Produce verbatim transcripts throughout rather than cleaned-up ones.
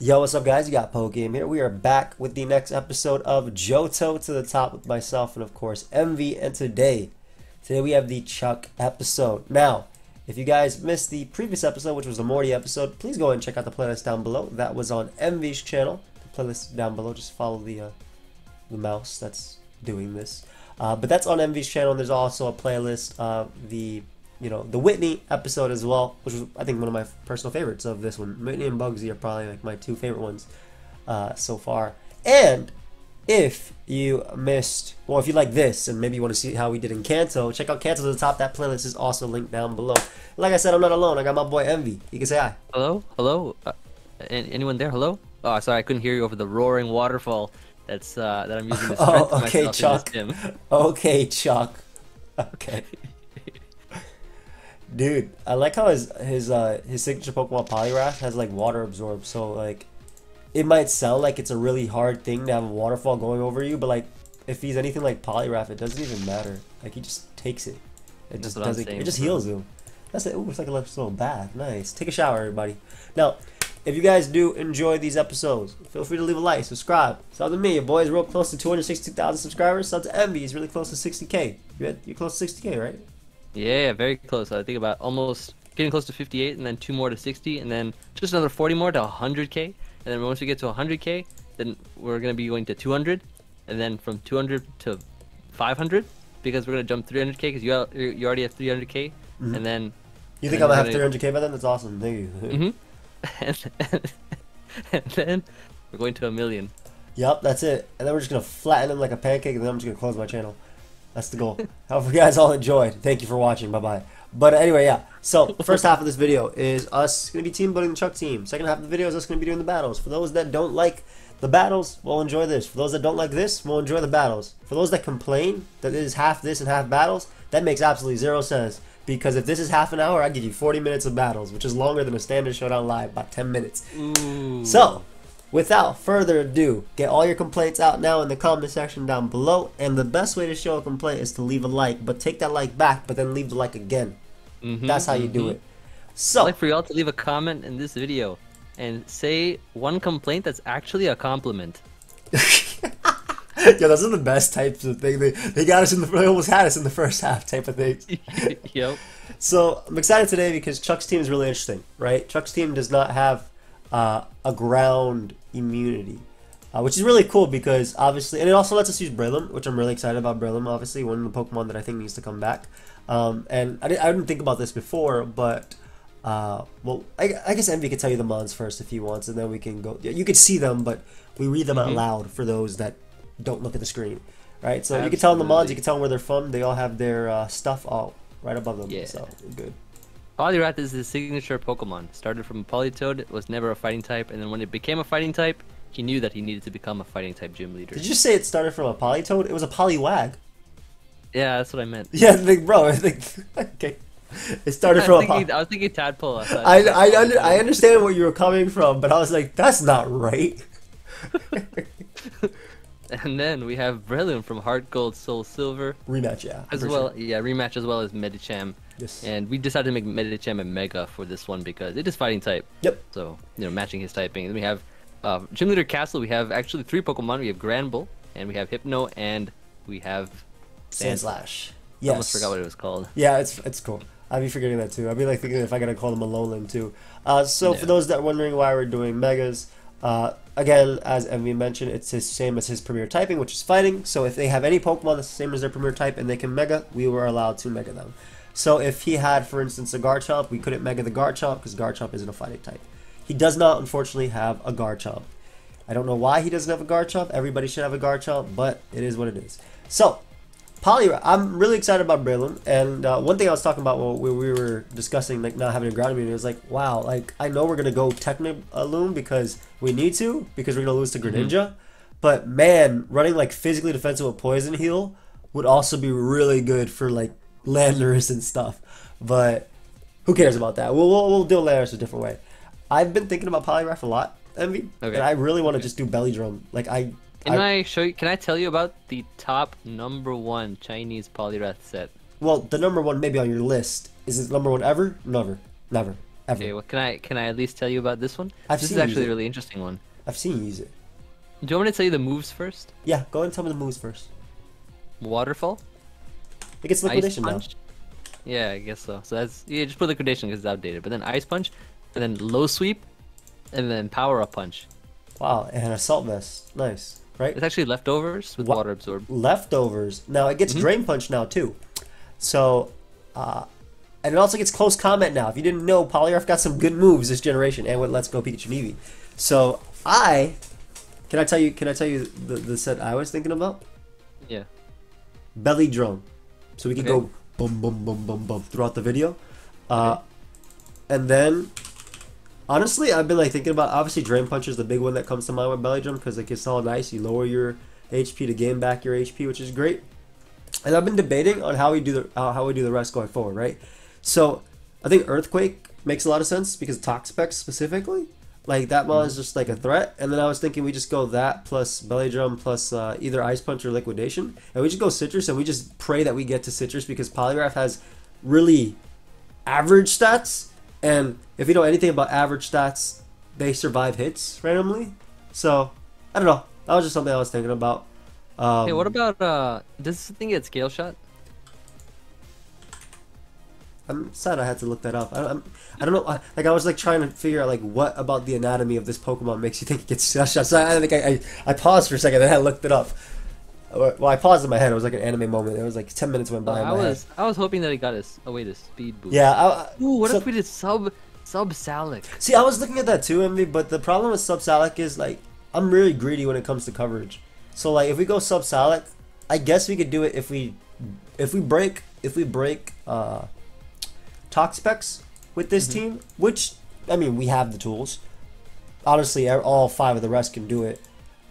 Yo, what's up guys? You got PoGame here. We are back with the next episode of Johto to the Top with myself and of course Emvee, and today today we have the Chuck episode. Now if you guys missed the previous episode, which was the Morty episode, please go and check out the playlist down below. That was on Emvee's channel. The playlist down below, just follow the uh, the mouse that's doing this, uh, but that's on Emvee's channel. And there's also a playlist of the you know, the Whitney episode as well, which was, I think, one of my personal favorites of this one. Whitney and Bugsy are probably, like, my two favorite ones uh, so far. And if you missed, or if you like this, and maybe you want to see how we did in Kanto, check out Kanto to the Top. That playlist is also linked down below. Like I said, I'm not alone. I got my boy Emvee. You can say hi. Hello? Hello? Uh, anyone there? Hello? Oh, sorry, I couldn't hear you over the roaring waterfall that's, uh, that I'm using to strengthen oh, okay, myself Chuck. in this gym. Okay, Chuck. Okay. Dude, I like how his his uh his signature Pokemon Poliwrath has like water absorbed, so like it might sound like it's a really hard thing to have a waterfall going over you, but like if he's anything like Poliwrath, it doesn't even matter. Like he just takes it. It just doesn't it just heals him. That's it. Ooh, it's like a little bath. Nice. Take a shower, everybody. Now, if you guys do enjoy these episodes, feel free to leave a like, subscribe. Shout out to me, your boy is real close to two hundred sixty-two thousand subscribers. Shout out to Emvee, he's really close to sixty K. You're, you're close to sixty K, right? Yeah, very close. I think about almost getting close to fifty-eight, and then two more to sixty, and then just another forty more to one hundred K. And then once we get to one hundred K, then we're going to be going to two hundred, and then from two hundred to five hundred, because we're going to jump three hundred K, because you, you already have three hundred K, mm-hmm. and then... You think I'm going to have three hundred K by then? That's awesome. Thank you. Mm-hmm. and, then, and then we're going to a million. Yep, that's it. And then we're just going to flatten them like a pancake, and then I'm just going to close my channel. That's the goal. I hope you guys all enjoyed. Thank you for watching. Bye-bye. But anyway, yeah. So, first half of this video is us going to be team building the Chuck team. Second half of the video is us going to be doing the battles. For those that don't like the battles, we'll enjoy this. For those that don't like this, we'll enjoy the battles. For those that complain that it is half this and half battles, that makes absolutely zero sense. Because if this is half an hour, I give you forty minutes of battles, which is longer than a standard showdown live by ten minutes. Ooh. So... without further ado, get all your complaints out now in the comment section down below, and the best way to show a complaint is to leave a like, but take that like back, but then leave the like again. Mm-hmm, That's how you mm-hmm. do it. So, I'd like for y'all to leave a comment in this video and say one complaint that's actually a compliment. Yo, those are the best types of thing. They they got us in the they almost had us in the first half type of things. Yep. So I'm excited today because Chuck's team is really interesting, right? Chuck's team does not have Uh, a ground immunity, uh, which is really cool because obviously, and it also lets us use Breloom, which I'm really excited about. Breloom, obviously, one of the Pokemon that I think needs to come back. Um, and I didn't, I didn't think about this before, but uh, well, I, I guess Emvee could tell you the mons first if he wants, and then we can go. You could see them, but we read them mm-hmm. out loud for those that don't look at the screen, right? So Absolutely. You can tell them the mons, you can tell them where they're from. They all have their uh, stuff all right above them. Yeah. So good. Poliwrath is his signature Pokemon. Started from Politoed, was never a fighting type, and then when it became a fighting type, he knew that he needed to become a fighting type gym leader. Did you say it started from a Politoed? It was a Poliwag. Yeah, that's what I meant. Yeah, like, bro, I think, okay. It started from a Poliwag. I was thinking Tadpole. I, I, I, I, under, I understand where you were coming from, but I was like, that's not right. And then we have Breloom from Heart Gold, Soul Silver. Rematch, yeah. As well, sure. Yeah, rematch as well as Medicham. Yes. And we decided to make Medicham a Mega for this one because it is fighting type. Yep. So, you know, matching his typing. And then we have uh, Gym Leader Castle. We have actually three Pokemon. We have Granbull, and we have Hypno, and we have Sandslash. Yes. I almost forgot what it was called. Yeah, it's it's cool. I'd be forgetting that too. I'd be like thinking if I gotta call them a Alolan too. Uh, so yeah. For those that are wondering why we're doing Megas, uh, again, as Emvee mentioned, it's the same as his premier typing, which is fighting. So if they have any Pokemon that's the same as their premier type and they can Mega, we were allowed to Mega them. So if he had, for instance, a Garchomp, we couldn't Mega the Garchomp because Garchomp isn't a fighting type. He does not, unfortunately, have a Garchomp. I don't know why he doesn't have a Garchomp. Everybody should have a Garchomp, but it is what it is. So, Poliwrath. I'm really excited about Breloom. And uh, one thing I was talking about when we were discussing like not having a ground immunity, it was like, wow, like I know we're going to go Technoloom because we need to, because we're going to lose to Greninja. Mm-hmm. But man, running like physically defensive with Poison Heal would also be really good for like Landers and stuff, but who cares about that? We'll we'll, we'll deal with Landers a different way. I've been thinking about Poliwrath a lot, Emvee, okay. and I really want to okay. just do Belly Drum. Like I can I, I show you? Can I tell you about the top number one Chinese Poliwrath set? Well, the number one maybe on your list is it number one ever? Never, never. Ever. Okay, well, can I can I at least tell you about this one? I've this seen is actually a really interesting one. I've seen you use it. Do you want me to tell you the moves first? Yeah, go ahead and tell me the moves first. Waterfall. It gets liquidation now. Yeah, I guess so. So that's yeah, just put liquidation because it's outdated. But then ice punch, and then low sweep, and then power up punch. Wow, and assault vest. Nice, right? It's actually leftovers with Wa water absorb. Leftovers. Now it gets mm-hmm. drain punch now too. So, uh, and it also gets close combat now. If you didn't know, Poliwrath got some good moves this generation, and with Let's Go Pikachu and Eevee. So I can I tell you? Can I tell you the the set I was thinking about? Yeah. Belly drum. So we can okay. go boom, boom, boom, boom, boom throughout the video, uh, okay. and then. Honestly, I've been like thinking about obviously Drain Punch is the big one that comes to mind with Belly Drum because like it's all nice. You lower your H P to gain back your H P, which is great. And I've been debating on how we do the uh, how we do the rest going forward, right? So I think Earthquake makes a lot of sense because Toxapex specifically, like that mod is just like a threat. And then I was thinking we just go that plus Belly Drum plus uh, either Ice Punch or Liquidation, and we just go Citrus and we just pray that we get to Citrus because Poliwrath has really average stats. And if you know anything about average stats, they survive hits randomly. So, I don't know. That was just something I was thinking about. Um, hey, what about, uh, does this thing get scale shot? I'm sad I had to look that up. I don't, I'm, I don't know. I, like, I was, like, trying to figure out, like, what about the anatomy of this Pokemon makes you think it gets scale shot. So, I, I think I, I, I paused for a second and I looked it up. Well, I paused in my head. It was like an anime moment. It was like ten minutes went by. Uh, I was head. I was hoping that it got us away the speed boost. Yeah. I, I, Ooh, what so, if we did sub sub Salic? See, I was looking at that too, Emvee. But the problem with sub Salic is like I'm really greedy when it comes to coverage. So like if we go sub Salic, I guess we could do it if we if we break if we break uh, Toxapex with this mm-hmm. team, which I mean we have the tools. Honestly, all five of the rest can do it,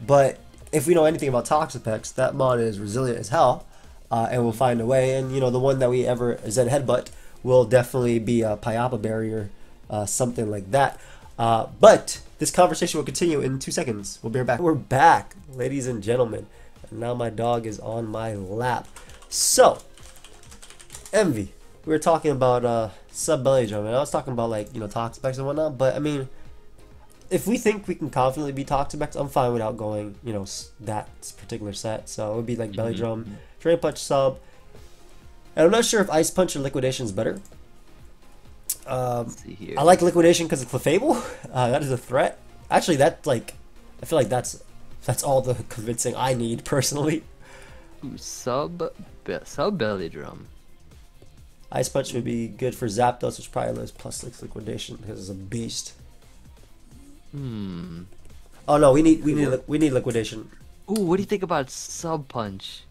but. If we know anything about Toxapex, that mod is resilient as hell, uh, and we'll find a way. And you know, the one that we ever Zen Headbutt will definitely be a Pyapa barrier, uh, something like that. Uh, but this conversation will continue in two seconds. We'll be right back. We're back, ladies and gentlemen. And now my dog is on my lap. So, Emvee, we were talking about uh, sub belly drum, and I was talking about like you know Toxapex and whatnot. But I mean. If we think we can confidently be Toxapex, I'm fine without going, you know, that particular set. So it would be like Belly Drum, Drain Punch sub. And I'm not sure if Ice Punch or Liquidation is better. Um, I like Liquidation because of Clefable. Uh, that is a threat. Actually, that's like, I feel like that's that's all the convincing I need personally. Ooh, sub, be sub Belly Drum. Ice Punch would be good for Zapdos, which probably lives plus six Liquidation because it's a beast. Hmm. Oh no, we need we need we need liquidation. Ooh, what do you think about sub punch?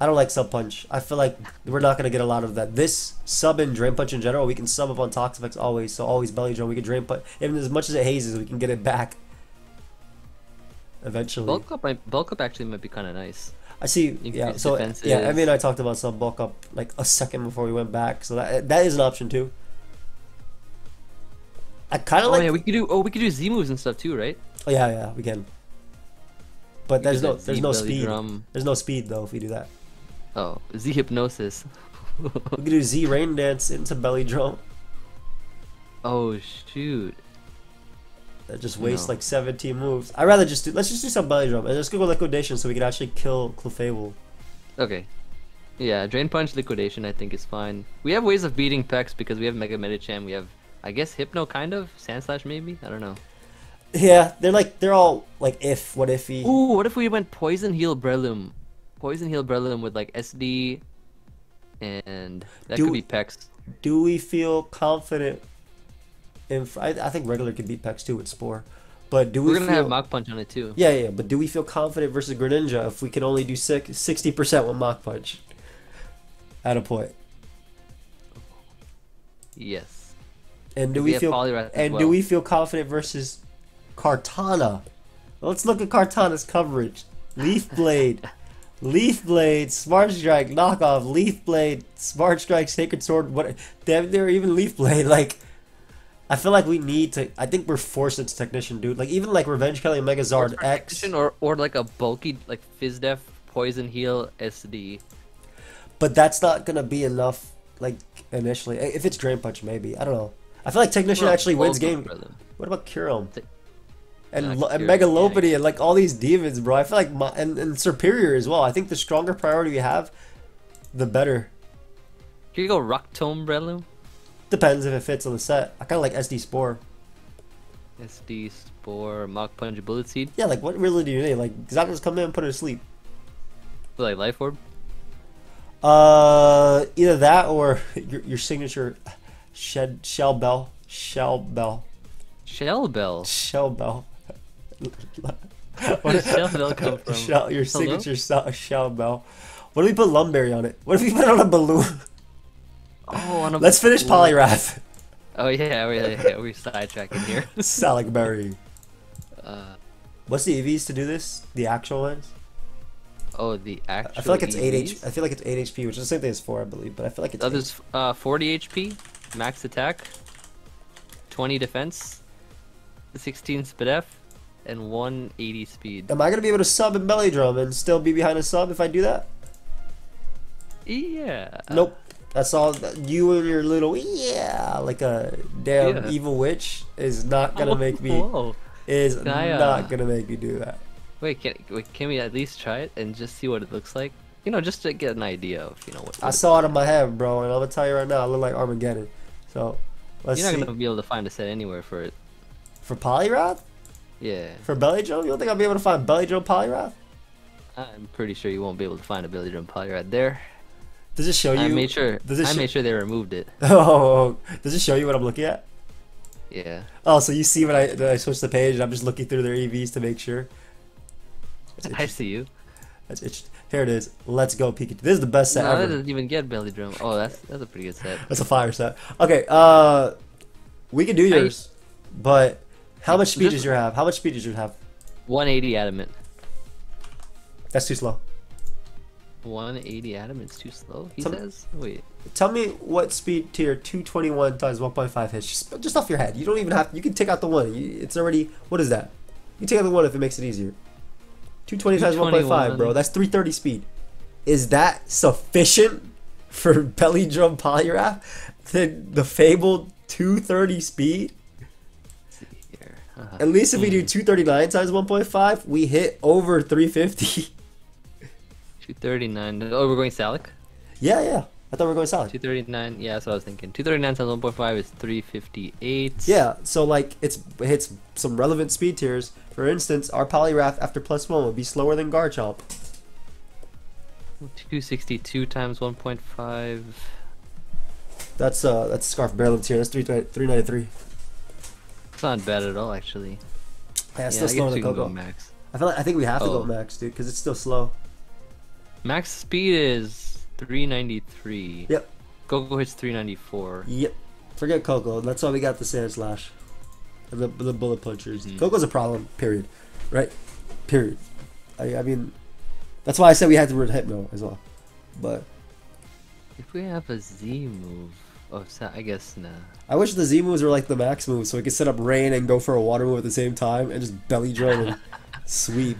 I don't like sub punch. I feel like we're not gonna get a lot of that. This sub and drain punch in general, we can sub up on Toxapex always. So always belly drum. We can drain punch. Even as much as it hazes, we can get it back. Eventually. Bulk up, might, bulk up actually might be kind of nice. I see. Yeah. So defenses. Yeah, I mean, I talked about sub bulk up like a second before we went back. So that that is an option too. I kind of oh, like. Yeah, we could do. Oh, we could do Z moves and stuff too, right? Oh yeah, yeah, we can. But we there's no, there's no speed. Drum. There's no speed though if we do that. Oh, Z hypnosis. We could do Z rain dance into belly drum. Oh shoot. That just wastes no. like seventeen moves. I'd rather just do. Let's just do some belly drum and let's go with liquidation so we can actually kill Clefable. Okay. Yeah, drain punch liquidation I think is fine. We have ways of beating Pex because we have Mega Medicham. We have. I guess Hypno kind of Sandslash maybe I don't know. Yeah, they're like they're all like if what ify. Ooh, what if we went Poison Heal Breloom, Poison Heal Breloom with like S D, and that do, could be Pex. Do we feel confident? In I, I think regular could beat Pex too with Spore, but do we? We're gonna feel, have Mach Punch on it too. Yeah, yeah, but do we feel confident versus Greninja if we can only do sixty percent with Mach Punch? At a point. Yes. And do we, we feel and well. do we feel confident versus Kartana? Let's look at Kartana's coverage. Leaf Blade, Leaf Blade, Smart Strike, knockoff, Leaf Blade, Smart Strike, Sacred Sword. What? Damn, they're even Leaf Blade. Like, I feel like we need to. I think we're forced into Technician, dude. Like even like Revenge Kelly, Megazard or X, or or like a bulky like Fizdef, Poison Heal, S D. But that's not gonna be enough. Like initially, if it's Drain Punch, maybe I don't know. I feel like Technician We're actually wins game. Breloom. What about Kyurem? And, yeah, and Mega Lopunny yeah. and like all these demons, bro. I feel like my and, and Superior as well. I think the stronger priority we have, the better. Can you go Rock Tomb Breloom? Depends if it fits on the set. I kind of like S D Spore. S D Spore, Mach Punch, Bullet Seed. Yeah, like what really do you need? Like Zapdos come in and put it to sleep. Like Life Orb. Uh, either that or your your signature, shed shell bell, shell bell, shell bell, shell bell. Where does shell bell come from? Shell, your Hello? signature shell bell. What if we put Lumberry on it? What if we put it on a balloon? Oh, on a Let's finish Poliwrath. Oh yeah, we yeah, we sidetracking here. Salicberry. Uh, what's the E Vs to do this? The actual ones. Oh, the actual. I feel like it's E Vs? eight H P. I feel like it's eight H P, which is the same thing as four, I believe. But I feel like it's. Oh, there's uh, forty H P, max attack, twenty defense, sixteen speed F, and one eighty speed. Am I gonna be able to sub and belly drum and still be behind a sub if I do that? Yeah. Nope. That's all. You and your little yeah, like a damn yeah. evil witch is not gonna oh, make me. Whoa. Is Can not I, uh... gonna make me do that. Wait, can can we at least try it and just see what it looks like? You know, just to get an idea of you know what. what I saw it in my head, bro, and I'm gonna tell you right now, I look like Armageddon. So, let's see. You're not see. gonna be able to find a set anywhere for it. For Poliwrath? Yeah. For Belly Drum? You don't think I'll be able to find Belly Drum Poliwrath? I'm pretty sure you won't be able to find a Belly Drum Poliwrath there. Does it show you? I made sure. Does it I made sure they removed it. Oh, does it show you what I'm looking at? Yeah. Oh, so you see when I when I switch the page, and I'm just looking through their E Vs to make sure. I see you. That's itch. Here it is. Let's go, Pikachu. This is the best set no, ever. That doesn't even get belly drum. Oh, that's that's a pretty good set. That's a fire set. Okay, uh, we can do yours, I, but how much speed does your have? How much speed does your have? one eighty adamant. That's too slow. one eighty adamant's too slow. He tell says. Me, Wait. Tell me what speed tier two twenty-one times one point five hits. Just, just off your head. You don't even have. You can take out the one. You, it's already. What is that? You take out the one if it makes it easier. two twenty times one point five, bro. That's three thirty speed. Is that sufficient for Belly Drum Poliwrath? The, the fabled two thirty speed? Uh, At least if we do two thirty-nine times one point five, we hit over three fifty. two thirty-nine. Oh, we're going Salic? Yeah, yeah. I thought we were going Salic. two thirty-nine. Yeah, that's what I was thinking. two thirty-nine times one point five is three fifty-eight. Yeah, so like it's, it hits some relevant speed tiers. For instance, our Poliwrath after plus one would be slower than Garchomp. two sixty-two times one point five. That's uh, that's Scarf Breloom tier. That's three ninety-three. It's not bad at all, actually. Yeah, it's yeah, still slower than Coco. Go max. I feel like I think we have oh. to go max, dude, because it's still slow. Max speed is three ninety-three. Yep. Coco hits three ninety-four. Yep. Forget Coco. That's why we got the Sandslash. The, the bullet punchers. Mm-hmm. Coco's a problem, period. Right? Period. I, I mean, that's why I said we had to run Hypno as well. But. If we have a Z move. Oh, so I guess nah. I wish the Z moves were like the max moves so we could set up rain and go for a water move at the same time and just belly drum and sweep.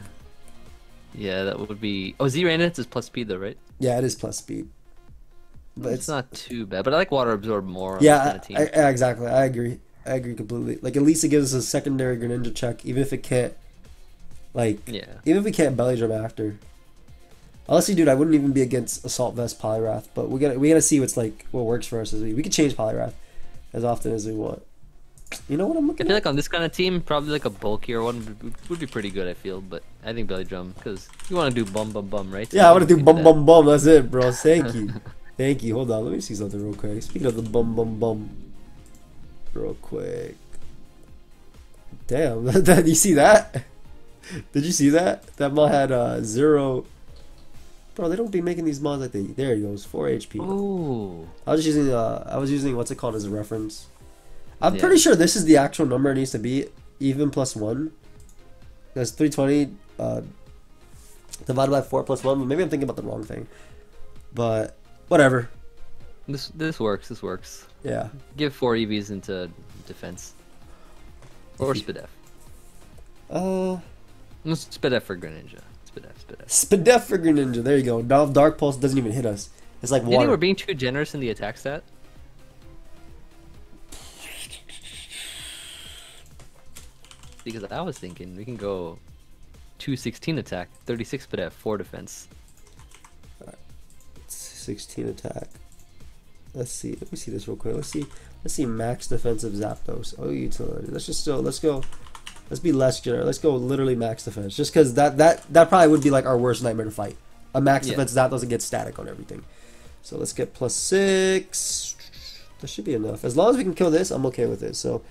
Yeah, that would be. Oh, Z Randance is plus speed though, right? Yeah, it is plus speed. But it's, it's not too bad. But I like water absorb more. On yeah, team. I, I, exactly. I agree. I agree completely. Like at least it gives us a secondary Greninja check, even if it can't. Like, yeah. even if we can't belly drum after. Honestly, dude, I wouldn't even be against Assault Vest Poliwrath, but we gotta we gotta see what's like what works for us as we we can change Poliwrath as often as we want. You know what I'm looking. I feel at? like on this kind of team, probably like a bulkier one would be pretty good. I feel, but I think belly drum because you want to do bum bum bum, right? So yeah, I want to do bum that. bum bum. That's it, bro. Thank you, thank you. Hold on, let me see something real quick. Speaking of the bum bum bum. Real quick. Damn, that you see that? Did you see that? That mod had uh, zero. Bro, they don't be making these mods like they. There it goes, four H P. Oh. I was using uh, I was using what's it called as a reference. I'm yeah. pretty sure this is the actual number it needs to be, even plus one. That's three twenty uh, divided by four plus one. Maybe I'm thinking about the wrong thing, but whatever. This this works. This works. Yeah. Give four E Vs into defense. Or Spidef. Uh. No, Spidef for Greninja. Spidef, Spidef. Spidef for Greninja. There you go. Now Dark Pulse doesn't even hit us. It's like water. You think we're being too generous in the attack stat? because I was thinking we can go two sixteen attack, thirty-six but at four defense. Alright. sixteen attack. Let's see. Let me see this real quick. Let's see. Let's see max defensive Zapdos. Oh, utility. Let's just still. Let's go. Let's be less generous. Let's go literally max defense. Just because that that that probably would be like our worst nightmare to fight. A max yeah. defense Zapdos that gets static on everything. So let's get plus six. That should be enough. As long as we can kill this, I'm okay with it. So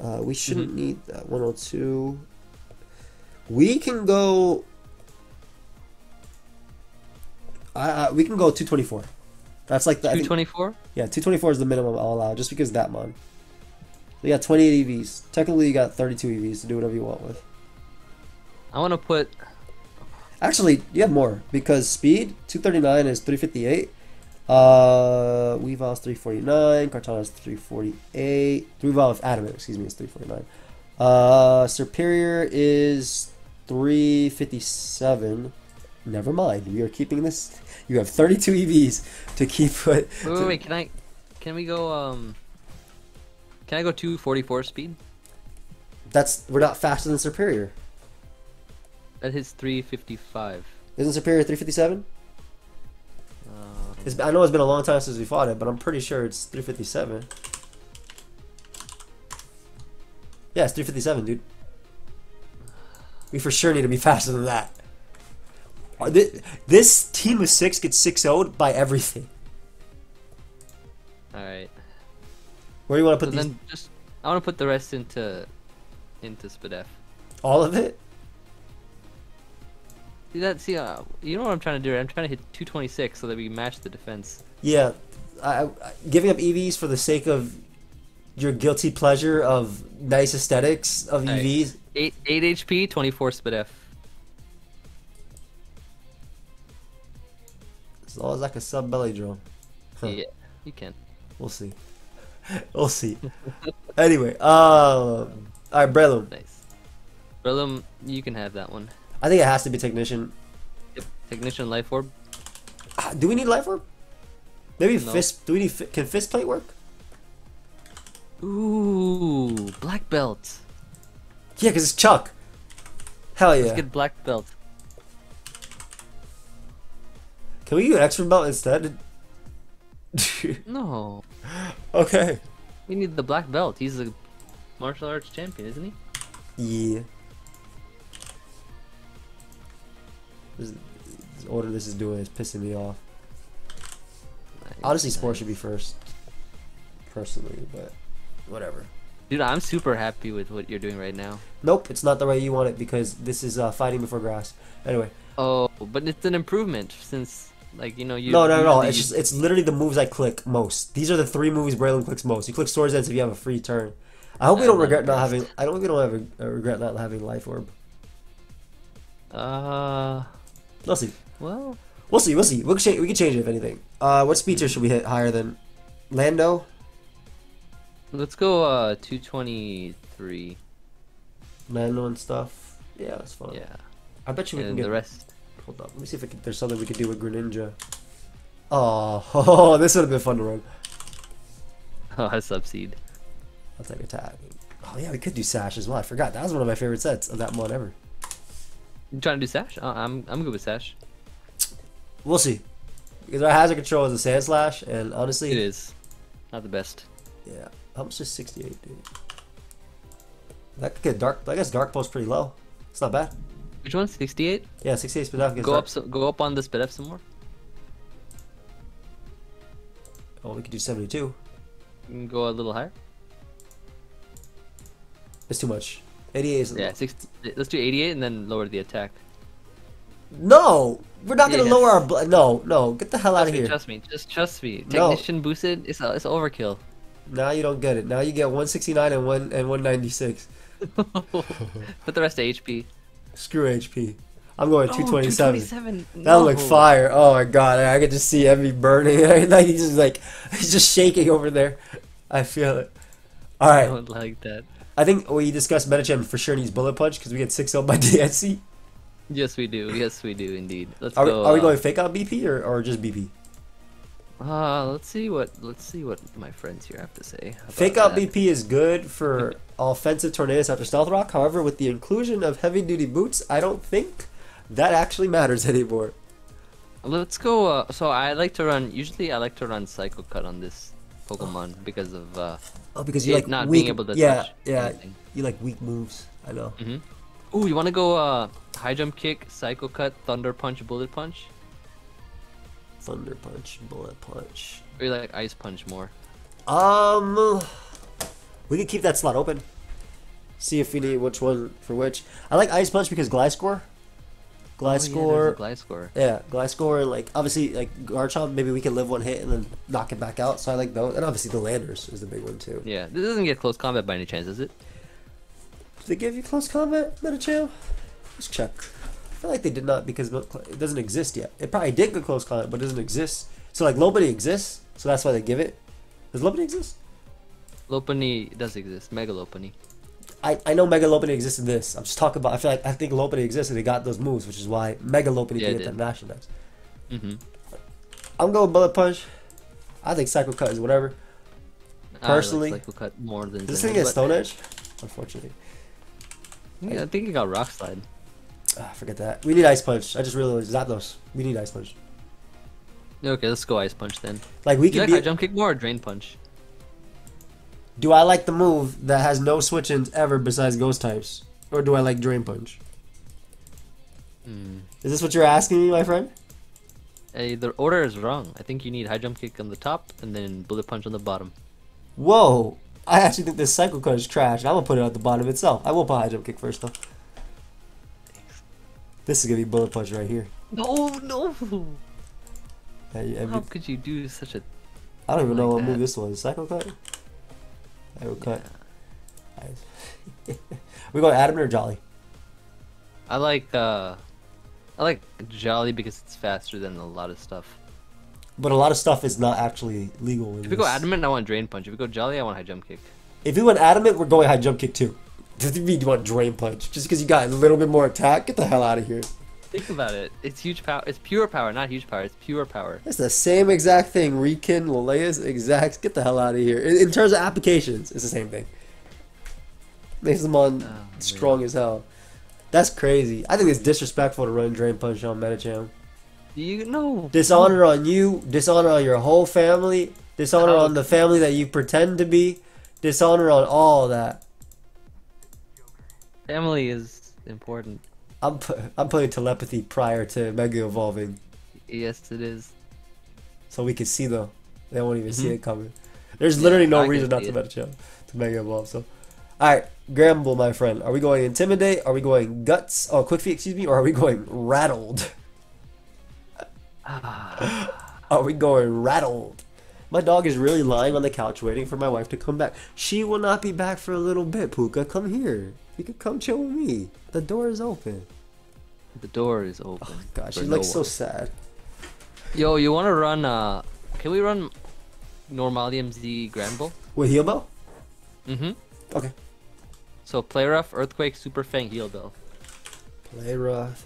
uh, we shouldn't mm-hmm. need that one oh two. We can go. Uh, we can go two twenty-four. That's like the two twenty-four? Yeah, two twenty-four is the minimum I'll allow, just because that mon. You got twenty-eight E Vs. Technically, you got thirty-two E Vs to do whatever you want with. I want to put. Actually, you have more, because speed, two thirty-nine is three fifty-eight. Uh, Weavile's three forty-nine. Kartana's three forty-eight. Weavile of Adamant, excuse me, is three forty-nine. Uh, Superior is three fifty-seven. Never mind. We are keeping this. You have thirty-two E Vs to keep. Wait, to... wait, wait. Can I? Can we go? Um. Can I go two forty-four speed? That's we're not faster than Superior. That hits three fifty-five. Isn't Superior three fifty-seven? Um... It's, I know it's been a long time since we fought it, but I'm pretty sure it's three fifty-seven. Yeah, it's three fifty-seven, dude. We for sure need to be faster than that. This team of six gets six oh'd by everything. Alright. Where do you want to put so these? Just, I want to put the rest into into Spadef. All of it? See, that, see uh, you know what I'm trying to do? I'm trying to hit two twenty-six so that we match the defense. Yeah. I, I, giving up E Vs for the sake of your guilty pleasure of nice aesthetics of all E Vs. Right. eight, eight H P, twenty-four Spadef. As long as I can sub belly drill. Huh. Yeah, you can. We'll see. We'll see. Anyway, um, all right, Breloom. Nice. Breloom, you can have that one. I think it has to be Technician. Yep. Technician, Life Orb. Uh, do we need Life Orb? Maybe no. Fist. Do we need? Can Fist Plate work? Ooh, Black Belt. Yeah, cause it's Chuck. Hell yeah. Let's get Black Belt. Can we do an extra belt instead? No. Okay. We need the black belt. He's a martial arts champion, isn't he? Yeah. This, this order this is doing is pissing me off. Nice, Honestly, nice. Spore should be first. Personally, but whatever. Dude, I'm super happy with what you're doing right now. Nope, it's not the way you want it because this is uh, fighting before grass. Anyway. Oh, but it's an improvement since... Like, you know, you. No, no, no. It's just, it's literally the moves I click most. These are the three moves Breloom clicks most. You click Swords Dance if you have a free turn. I hope we don't regret not having. I don't. We don't have a, a regret not having Life Orb. Uh. We'll see. Well. We'll see. We'll see. We'll change. We can change it if anything. Uh, what speed tier should we hit higher than? Lando. Let's go. Uh, two twenty-three. Lando and stuff. Yeah, that's fun. Yeah. I bet you we and can the get the rest. Hold up, let me see if I can, there's something we could do with Greninja. Oh, oh, this would have been fun to run. Oh, I subseed. I'll take attack. Oh yeah, we could do Sash as well. I forgot that was one of my favorite sets of that mod ever. You trying to do Sash? Uh, I'm I'm good with Sash. We'll see. Because our hazard control is a Sandslash, and honestly, it is not the best. Yeah, how much is sixty-eight, dude? That could get dark. I guess Dark Pulse pretty low. It's not bad. Which one? sixty-eight? Yeah, sixty-eight Spadef. Go up, so, go up on the Spadef some more. Oh, we could do seventy-two. Go a little higher. It's too much. eighty-eight is. Yeah, sixty. Let's do eighty-eight and then lower the attack. No, we're not gonna yeah, lower our. Bl no, no, get the hell trust out of me, here. Trust me, just trust me. Technician no. boosted. It's a, it's overkill. Now you don't get it. Now you get one sixty-nine and one and one ninety-six. Put the rest of H P. Screw H P. I'm going oh, two twenty-seven. two twenty-seven. No. That'll look fire. Oh my god, I could just see Emvee burning. Like he's just like he's just shaking over there. I feel it. Alright. I don't like that. I think we discussed Medicham for sure needs bullet punch because we get six oh'd by D N C. Yes we do, yes we do indeed. Let's are, go, we, are uh, we going fake out B P or, or just B P? Uh, let's see what let's see what my friends here have to say. Fake Out that. B P is good for offensive tornadoes after Stealth Rock. However, with the inclusion of heavy duty boots, I don't think that actually matters anymore. Let's go. Uh, so I like to run. Usually, I like to run Psycho Cut on this Pokemon oh. because of. Uh, oh, because you like not weak, being able to. Yeah, touch yeah. Anything. You like weak moves. I know. Mm-hmm. Ooh, you want to go uh, High Jump Kick, Psycho Cut, Thunder Punch, Bullet Punch. Thunder Punch, Bullet Punch. Or you like Ice Punch more? Um, we could keep that slot open. See if we need which one for which. I like Ice Punch because Gliscor. Gliscor. Oh, yeah, Gliscor. Yeah, Gliscor. Like obviously, like Garchomp. Maybe we can live one hit and then knock it back out. So I like those. And obviously, the Landers is the big one too. Yeah, this doesn't get close combat by any chance, does it? Did they give you close combat, Medicham? Let's check. I feel like they did not because it doesn't exist yet. It probably did get close combat, but it doesn't exist. So like Lopunny exists, so that's why they give it. Does Lopunny exist? Lopunny does exist. Mega Lopunny. I I know Mega Lopunny exists in this. I'm just talking about. I feel like I think Lopunny exists and they got those moves, which is why Mega Lopunny yeah, did that national next. Mm-hmm. I'm going Bullet Punch. I think Psycho Cut is whatever. Personally, I like Psycho Cut more than this thing is Stone Edge. Unfortunately, yeah, I think it got Rock Slide. Ah, forget that. We need Ice Punch. I just realized Zapdos. We need Ice Punch. Okay, let's go Ice Punch then. Like we can. Do you like High Jump Kick more or Drain Punch? Do I like the move that has no switch-ins ever besides Ghost types, or do I like Drain Punch? Mm. Is this what you're asking me, my friend? Hey, the order is wrong. I think you need High Jump Kick on the top and then Bullet Punch on the bottom. Whoa! I actually think this Psycho Cut is trash. I'm gonna put it at the bottom itself. I will put High Jump Kick first though. This is gonna be Bullet Punch right here. No, no. Hey, Emvee. How could you do such a? I don't even know like what that. move this was. Psycho Cut. Psycho Cut. Yeah. We going Adamant or Jolly? I like uh, I like Jolly because it's faster than a lot of stuff. But a lot of stuff is not actually legal. In if we this. go Adamant, I want Drain Punch. If we go Jolly, I want High Jump Kick. If we went Adamant, we're going High Jump Kick too. Doesn't mean you want Drain Punch just because you got a little bit more attack. Get the hell out of here. Think about it. It's huge power. It's pure power, not huge power. It's pure power. It's the same exact thing. Rikin, Lelea's exact. Get the hell out of here. In, in terms of applications, it's the same thing. Makes them on oh, strong man. as hell. That's crazy. I think it's disrespectful to run Drain Punch on Medicham. You know, dishonor on you. Dishonor on your whole family. Dishonor on the family that you pretend to be. Dishonor on all that. Family is important. I'm pu I'm playing Telepathy prior to Mega Evolving. Yes, it is. So we can see though. They won't even mm-hmm. see it coming. There's yeah, literally no reason not to Medicham to Mega Evolve. So, all right, Granbull, my friend. Are we going Intimidate? Are we going Guts? Oh, Quick Feet, excuse me. Or are we going Rattled? Are we going Rattled? My dog is really lying on the couch waiting for my wife to come back. She will not be back for a little bit. Puka, come here. You can come chill with me. The door is open. The door is open. Oh gosh, she no looks one. so sad. Yo, you want to run? Uh, can we run Normalium Z Granbull with Heal Bell? Mm-hmm. Okay. So Poliwrath, Earthquake, Super Fang, Heal Bell. Poliwrath,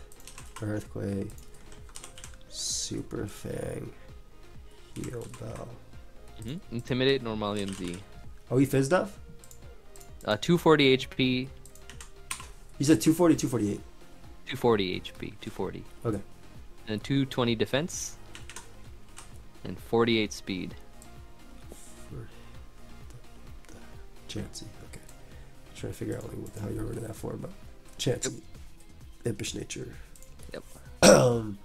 Earthquake, Super Fang, Heal Bell. Mm-hmm. Intimidate, Normalium Z. Oh, he fizzed off. Uh, two forty H P. You said two forty, two forty-eight? two forty H P, two forty. Okay. And two twenty defense. And forty-eight speed. Chansey, okay. I'm trying to figure out like, what the hell you're running that for, but Chansey. Yep. Impish nature. Yep. Um,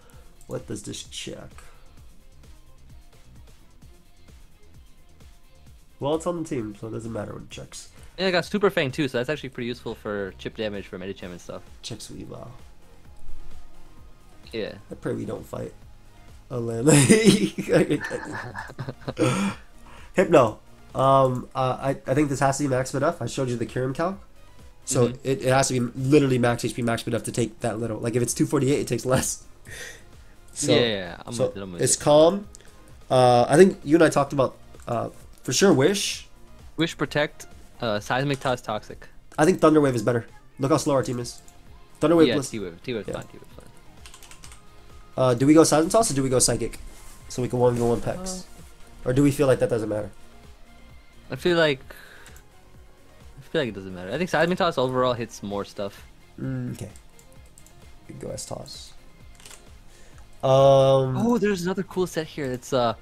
what does this check? Well, it's on the team, so it doesn't matter what it checks. And I got Super Fang too, so that's actually pretty useful for chip damage for Medicham and stuff. Checks we wow. Yeah. I pray we don't fight a land. Hypno. Um, uh, I I think this has to be max enough. I showed you the Kyurem calc, so mm-hmm. it, it has to be literally max H P, max enough to take that little. Like if it's two forty-eight, it takes less. So, yeah, yeah, yeah. I'm so with it. I'm with it's it. calm. Uh, I think you and I talked about uh, for sure. Wish. Wish protect. Uh, Seismic Toss Toxic. I think Thunder Wave is better. Look how slow our team is. Thunder Wave. Yeah, T-Wave. T-Wave's yeah. fine. T-Wave's fine. Uh, do we go Seismic Toss or do we go Psychic? So we can one v one Pex. Uh, Or do we feel like that doesn't matter? I feel like... I feel like it doesn't matter. I think Seismitoss overall hits more stuff. Mm, okay. Go as toss. Um, oh, there's another cool set here. It's uh,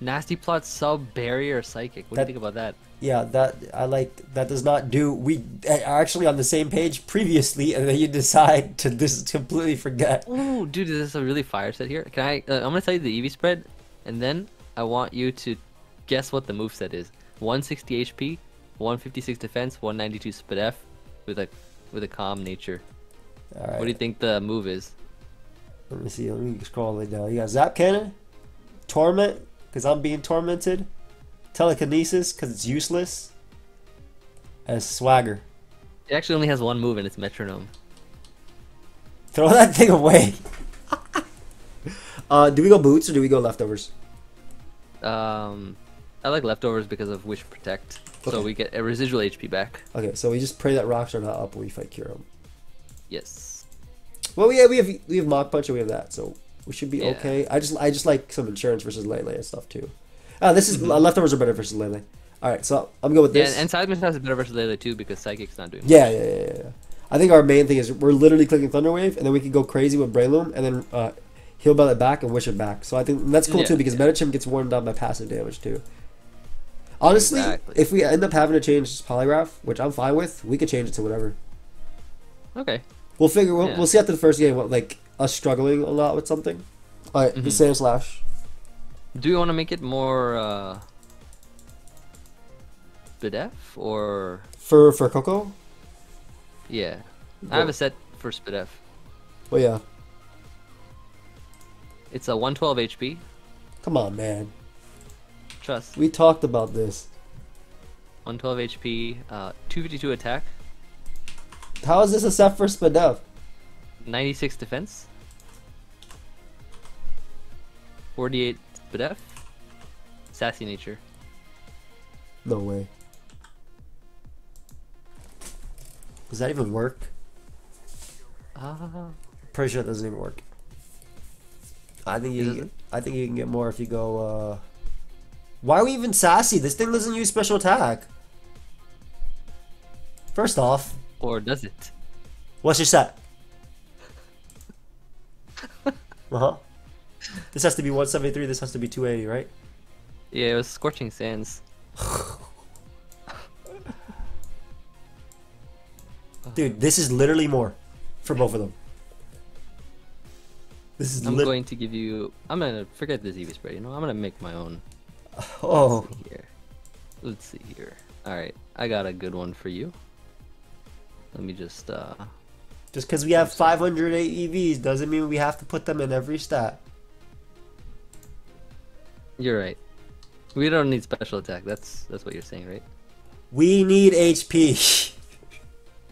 Nasty Plot, Sub, Barrier, Psychic. What that, do you think about that? Yeah, that I like. That does not do. We are actually on the same page previously, and then you decide to just completely forget. Oh, dude, this is a really fire set here. Can I? Uh, I'm gonna tell you the E V spread, and then I want you to guess what the moveset is. one sixty H P, one fifty-six defense, one ninety-two speed F, with a with a calm nature. All right. What do you think the move is? Let me see. Let me scroll it down. You got Zap Cannon, Torment, because I'm being tormented, Telekinesis, because it's useless, and Swagger. It actually only has one move, and it's Metronome. Throw that thing away. uh, do we go Boots or do we go Leftovers? Um, I like Leftovers because of Wish Protect, okay. So we get a residual H P back. Okay, so we just pray that rocks are not up when we fight Kyurem. Yes. Well, yeah, we have we have Mach Punch and we have that, so we should be yeah. okay. I just I just like some insurance versus Lele and stuff too. Ah, this is Leftovers are better versus Lele. All right, so I'm gonna go with this. Yeah, and Seismitoss is better versus Lele too because Psychic's not doing. Yeah, yeah, yeah, yeah. I think our main thing is we're literally clicking Thunderwave, and then we can go crazy with Breloom, and then uh, heal Bell it back and wish it back. So I think that's cool yeah, too because yeah. Medicham gets worn down by passive damage too. Honestly, exactly. If we end up having to change Poliwrath, which I'm fine with, we could change it to whatever. Okay. We'll figure. We'll, yeah. we'll see after the first game what like us struggling a lot with something. All right, mm-hmm. the Sandslash. Do you want to make it more uh, Spidef or for for Coco? Yeah, what? I have a set for Spidef. Oh yeah. It's a one twelve H P. Come on, man. Trust. We talked about this. one twelve H P, uh, two fifty-two attack. How is this a set for Spadef? ninety-six defense. forty-eight Spadef. Sassy nature. No way. Does that even work? Uh, Pretty sure it doesn't even work. I think you can, I think you can get more if you go uh why are we even sassy? This thing doesn't use special attack. First off. Or does it? What's your set? uh-huh. This has to be one seventy-three, this has to be two eighty, right? Yeah, it was Scorching Sands. Dude, this is literally more for both of them. This is I'm going to give you... I'm going to forget this E V spread, you know? I'm going to make my own. Oh. Let's see here. Let's see here. Alright, I got a good one for you. Let me just, uh... Just because we have five hundred eight E Vs doesn't mean we have to put them in every stat. You're right. We don't need special attack. That's that's what you're saying, right? We need H P.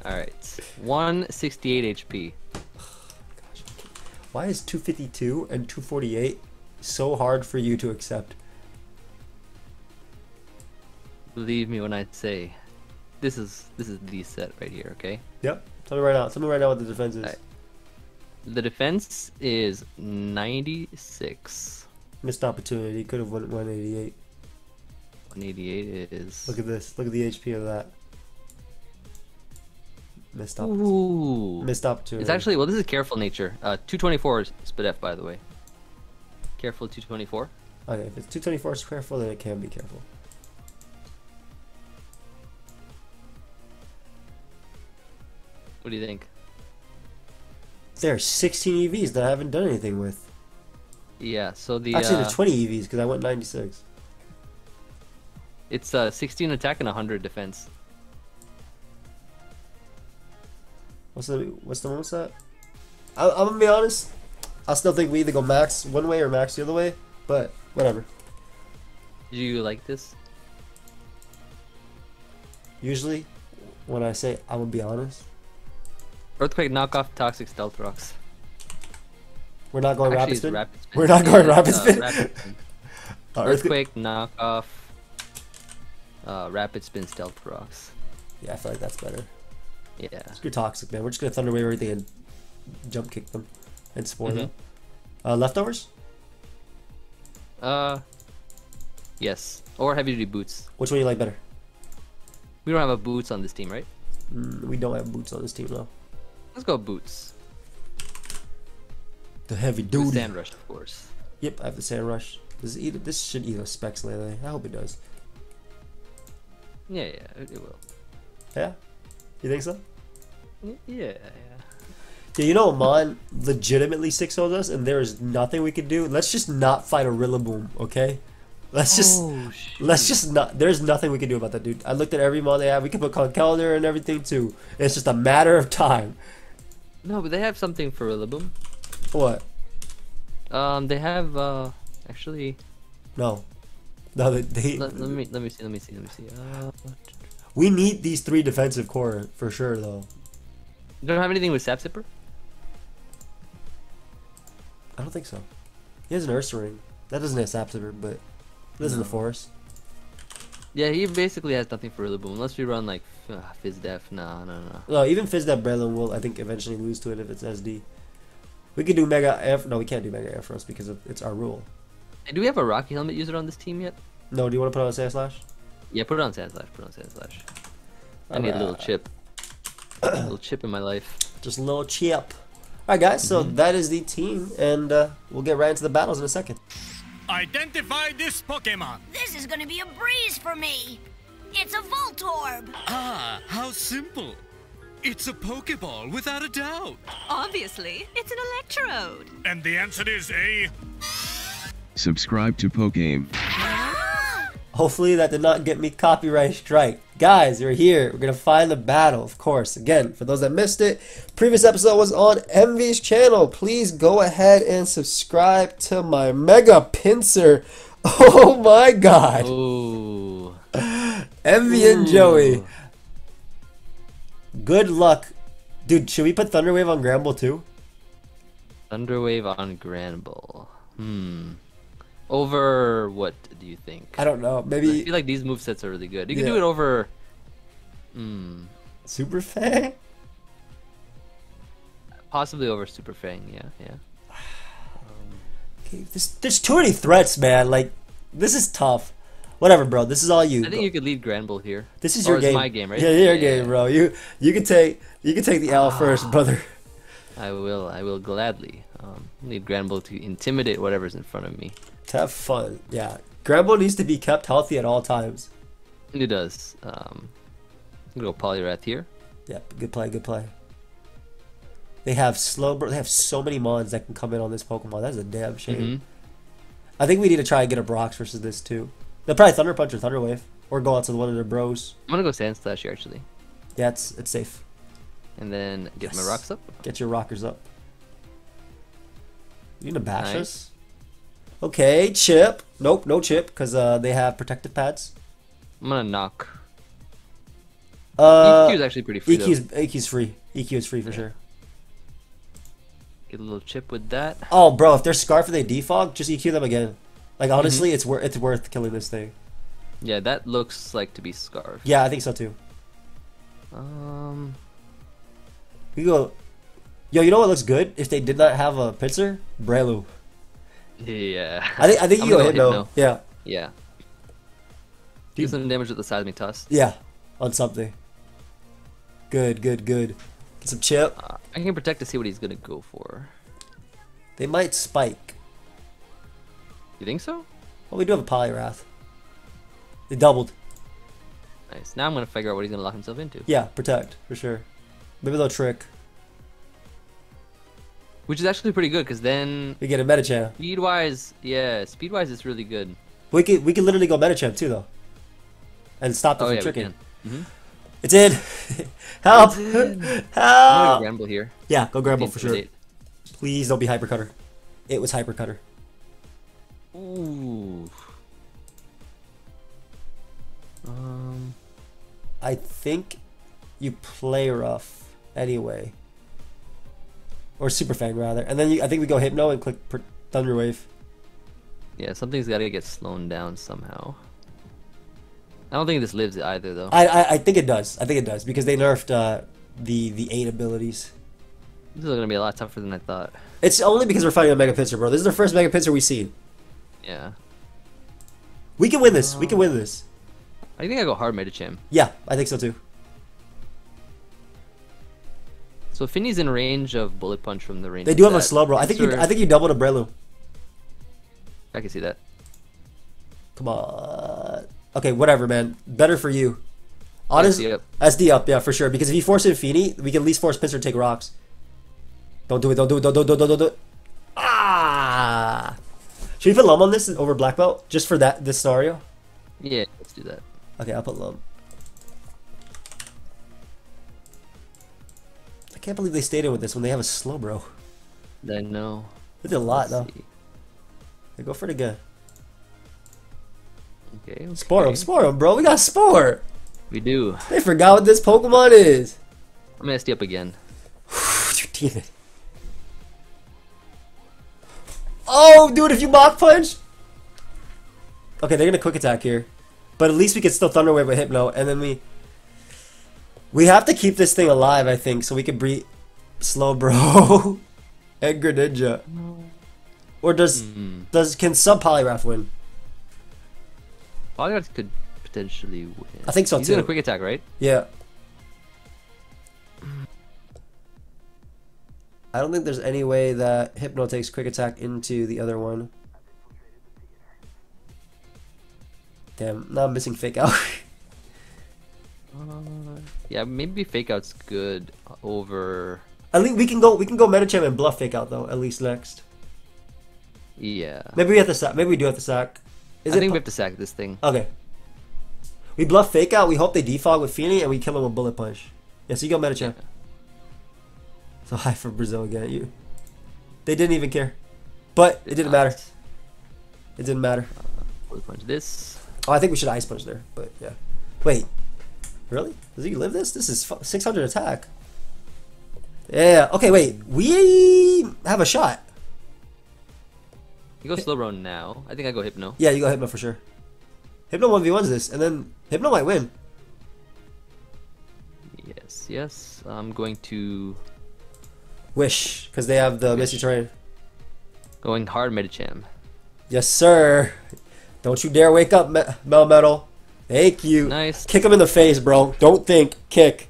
Alright. one sixty-eight H P. Oh, gosh. Why is two fifty-two and two forty-eight so hard for you to accept? Believe me when I say... This is this is the set right here, okay? Yep. Tell me right now. Tell me right now what the defense is. Right. The defense is ninety-six. Missed opportunity. Could have won one eighty-eight. one eighty-eight is. Look at this. Look at the H P of that. Missed opportunity. Ooh. Missed opportunity. It's actually well. This is careful nature. Uh, two twenty-four is Spidef, by the way. Careful two twenty-four. Okay, if it's two twenty-four is careful, then it can be careful. What do you think? There are sixteen E Vs that I haven't done anything with. Yeah, so the actually uh, there's twenty E Vs because I went ninety-six. It's uh, sixteen attack and one hundred defense. What's the what's the most set? I, I'm gonna be honest. I still think we either go max one way or max the other way, but whatever. Do you like this? Usually, when I say I'm gonna be honest. Earthquake knockoff toxic stealth rocks. We're not going Actually, rapid, spin? rapid spin. We're not going yeah, rapid, uh, spin? rapid spin. uh, Earthquake knockoff uh, rapid spin stealth rocks. Yeah, I feel like that's better. Yeah. Screw toxic, man. We're just gonna thunder wave everything and jump kick them and spoil mm-hmm. them. Uh, leftovers? Uh, Yes, or heavy duty boots. Which one do you like better? We don't have a boots on this team, right? Mm, we don't have boots on this team, though. No. Let's go boots. The heavy duty. The sand rush, of course. Yep, I have the sand rush. This, either, this should either specs Lele. I hope it does. Yeah, yeah, it will. Yeah? You think so? Yeah, yeah. Yeah, you know, Mon legitimately six oh'd us, and there is nothing we can do. Let's just not fight a Rillaboom, okay? Let's just, oh, let's just not. There's nothing we can do about that, dude. I looked at every Mon they have. We can put Conkeldurr and everything too. It's just a matter of time. No, but they have something for Rillaboom. What? Um, they have uh, actually. No. No, they. they... Let, let me let me see. Let me see. Let me see. Uh... We need these three defensive core for sure, though. You don't have anything with Sap Zipper? I don't think so. He has an Ursa Ring. That doesn't have Sap Zipper, but. This no. is the forest. Yeah, he basically has nothing for Rillaboom unless we run like uh, Fizdef. No, no, no. No, even Fizdef Breloom will, I think, eventually lose to it if it's S D. We could do Mega Air. No, we can't do Mega Air for us because of, it's our rule. Hey, do we have a Rocky Helmet user on this team yet? No, do you want to put on Sandslash? Yeah, put it on Sandslash. Put it on Sandslash. I need uh, a little chip. A little chip in my life. Just a little chip. Alright, guys, so mm-hmm. that is the team, and uh, we'll get right into the battles in a second. Identify this Pokemon. This is gonna be a breeze for me. It's a Voltorb. Ah, how simple. It's a Pokeball without a doubt. Obviously, it's an Electrode. And the answer is A. Subscribe to Pokegame. Hopefully that did not get me copyright strike. Guys, you're here. We're gonna find the battle, of course. Again, for those that missed it, previous episode was on Emvee's channel. Please go ahead and subscribe to my Mega Pinsir. Oh my god. Ooh. Emvee and Joey. Good luck. Dude, should we put Thunderwave on Granbull too? Thunderwave on Granbull. Hmm. Over what do you think? I don't know. Maybe I feel like these movesets are really good. You can yeah. do it over mm. Super Fang? Possibly over Super Fang, yeah, yeah. Um, okay, this, there's too many threats, man. Like, this is tough. Whatever, bro. This is all you. I think bro. you could lead Granbull here. This is or your game. my game, right? Yeah, your yeah. game, bro. You you can take you can take the L ah. first, brother. I will. I will gladly. Um, need Granbull to intimidate whatever's in front of me. To have fun, yeah. Granbull needs to be kept healthy at all times. He does. Um, I'm gonna go Poliwrath here. Yep, good play, good play. They have Slowbro. They have so many mons that can come in on this Pokemon. That's a damn shame. Mm-hmm. I think we need to try and get a Brox versus this too. They'll probably Thunder Punch or Thunder Wave, or go out to one of their bros. I'm gonna go Sandslash here actually. Yeah, it's it's safe. And then get yes. my rocks up. Get your rockers up. You gonna bash nice. us? Okay, chip. Nope, no chip, because uh, they have protective pads. I'm gonna knock. Uh, E Q is actually pretty free. E Q's, E Q's free. E Q is free for yeah. sure. Get a little chip with that. Oh, bro, if they're Scarf and they defog, just E Q them again. Like, honestly, mm-hmm. it's, wor it's worth killing this thing. Yeah, that looks like to be Scarf. Yeah, I think so too. Um. We go. Yo, you know what looks good? If they did not have a Pinsir, Breloom. Yeah. I think I think you go Hypno. Hypno. Yeah. Yeah. Do you... some damage with the Seismic Toss. Yeah, on something. Good, good, good. Get some chip. Uh, I can protect to see what he's gonna go for. They might spike. You think so? Well, we do have a Poliwrath. They doubled. Nice. Now I'm gonna figure out what he's gonna lock himself into. Yeah, protect for sure. Maybe they'll trick. Which is actually pretty good, because then we get a Medicham. Speed-wise, yeah, speed-wise it's really good. We could we could literally go Medicham too, though, and stop them oh, from yeah, tricking. Mm-hmm. It's in. Help! It's in. Help! Go Granbull here. Yeah, go Granbull for sure. Eight. Please don't be Hyper Cutter. It was Hyper Cutter. Ooh. Um. I think you play rough anyway. Or Super Fang, rather. And then you, I think we go Hypno and click Thunder Wave. Yeah, something's got to get slowed down somehow. I don't think this lives either, though. I, I I think it does. I think it does, because they nerfed uh, the the eight abilities. This is going to be a lot tougher than I thought. It's only because we're fighting a Mega Pinsir, bro. This is the first Mega Pinsir we've seen. Yeah. We can win this. We can win this. I think I go hard Medicham. Yeah, I think so too. So Finny's in range of Bullet Punch from the range. They do have a Slowbro. I think you. I think you doubled a Breloom. I can see that. Come on. Okay, whatever, man. Better for you. Honestly, S D up. S D up, yeah, for sure. Because if you force Infinity, we can at least force Pinsir to take rocks. Don't do it, don't do it, don't do it, don't do it, don't do it. Ah! Should we put Lum on this over Black Belt? Just for that, this scenario? Yeah, let's do that. Okay, I'll put Lum. I can't believe they stayed in with this when they have a Slowbro. I know. They did a lot, let's though. See. They go for the good. Okay, okay. Spore him, spore him, bro. We got Spore. We do. They forgot what this Pokemon is. I'm gonna S D up again. You demon. Oh, dude, if you Mach Punch. Okay, they're gonna Quick Attack here, but at least we can still Thunder Wave with Hypno, and then we we have to keep this thing alive, I think, so we can breed Slowbro and Greninja. No. Or does mm. does can sub Poliwrath win? Poliwrath could potentially win. I think so. He's too. He's gonna Quick Attack, right? Yeah. I don't think there's any way that Hypno takes Quick Attack into the other one. Damn, now I'm missing Fake Out. uh, yeah, maybe Fake Out's good over. At least we can go. We can go Medicham and bluff Fake Out though. At least next. Yeah. Maybe we have to sack. Maybe we do have to sack. Is I it think we have to sack this thing. Okay. We bluff Fake Out. We hope they defog with Feeny, and we kill him with Bullet Punch. Yeah. So you go Medicham. Yeah. So high for Brazil again. You. They didn't even care, but it didn't matter. It didn't matter. Uh, punch this. Oh, I think we should Ice Punch there, but yeah. Wait, really? Does he live this? This is six hundred attack. Yeah. Okay. Wait. We have a shot. You go Slowbro now. I think I go Hypno. Yeah, you go Hypno for sure. Hypno one v ones this, and then Hypno might win. Yes. Yes. I'm going to. Wish, because they have the Misty Terrain. Going hard Medicham. Yes, sir. Don't you dare wake up, Melmetal. Thank you. Nice. Kick him in the face, bro. Don't think. Kick.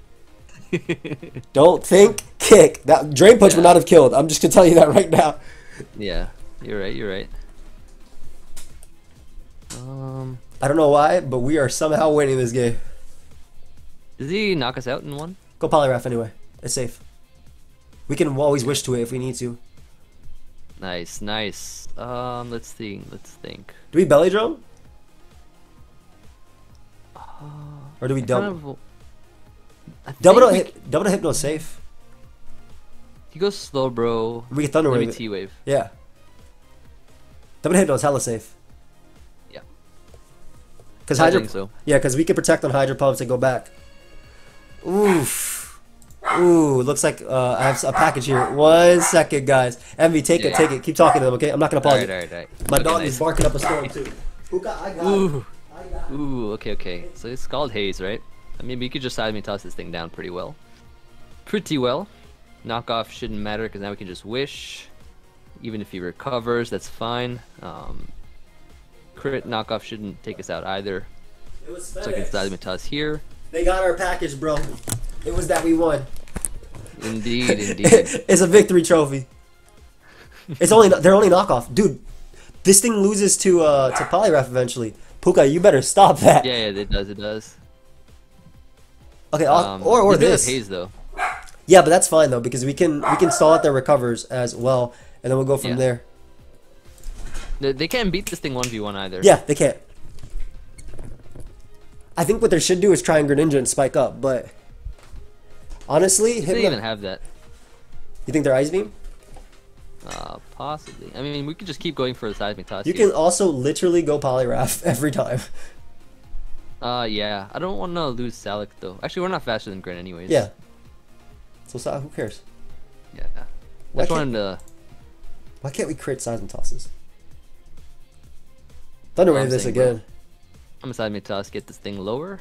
Don't think. Kick. That Drain Punch yeah. would not have killed. I'm just going to tell you that right now. Yeah. You're right. You're right. Um, I don't know why, but we are somehow winning this game. Does he knock us out in one? Go Poliwrath anyway. It's safe. We can always wish to it if we need to. Nice, nice. Um, let's think. Let's think. Do we Belly Drum? Uh, or do we I double? Kind of, double we... hit. Double Hypno safe. He goes slow, bro. We can Thunder Wave. T Wave. Yeah. Double Hypno is hella safe. Yeah. Cause I Hydro. Think so. Yeah, cause we can protect on Hydro Pumps and go back. Oof. Ooh, looks like uh, I have a package here. One second, guys. Emvee, take yeah. it, take it. Keep talking to them, okay? I'm not gonna pause. All right, all right, all right. My okay, dog nice. is barking up a storm too. Ooh, I got Ooh. I got Ooh, okay, okay. So it's called Haze, right? I mean, you could just side me toss this thing down pretty well. Pretty well. Knockoff shouldn't matter because now we can just wish. Even if he recovers, that's fine. Um, crit knockoff shouldn't take us out either. It was so I can side me toss here. They got our package, bro. It was that we won. Indeed, indeed. It's a victory trophy. It's only they're only knockoff, dude. This thing loses to uh to Poliwrath eventually. Puka, you better stop that. Yeah, yeah, it does, it does. Okay, um, or or this Haze though. Yeah, but that's fine though because we can we can stall out their recovers as well, and then we'll go from yeah. there. They, they can't beat this thing one v one either. Yeah, they can't. I think what they should do is try and Greninja and spike up, but. Honestly, Hypno... They even have that. You think they're Ice Beam? Uh, possibly. I mean, we could just keep going for the Seismic Toss. You here. can also literally go Poliwrath every time. Uh, yeah. I don't want to lose Salak, though. Actually, we're not faster than Gren anyways. Yeah. So Salak, who cares? Yeah. I just wanted to... Why can't we crit Seismic Tosses? Thunder Wave this saying, again. Bro. I'm a Seismic Toss, get this thing lower.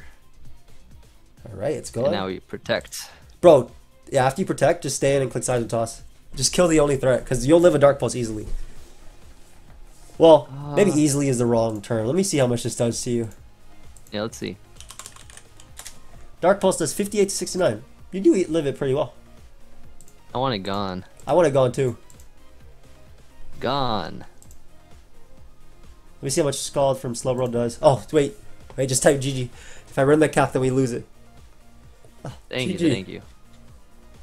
Alright, it's going. And now we protect. Bro, yeah, after you protect, just stay in and click Size and Toss. Just kill the only threat, because you'll live a Dark Pulse easily. Well, uh, maybe easily is the wrong term. Let me see how much this does to you. Yeah, let's see. Dark Pulse does fifty-eight to sixty-nine. You do eat, live it pretty well. I want it gone. I want it gone too. Gone. Let me see how much Scald from Slowbro does. Oh, wait. Wait, just type G G. If I run that cap, then we lose it. Oh, thank G G. You, thank you.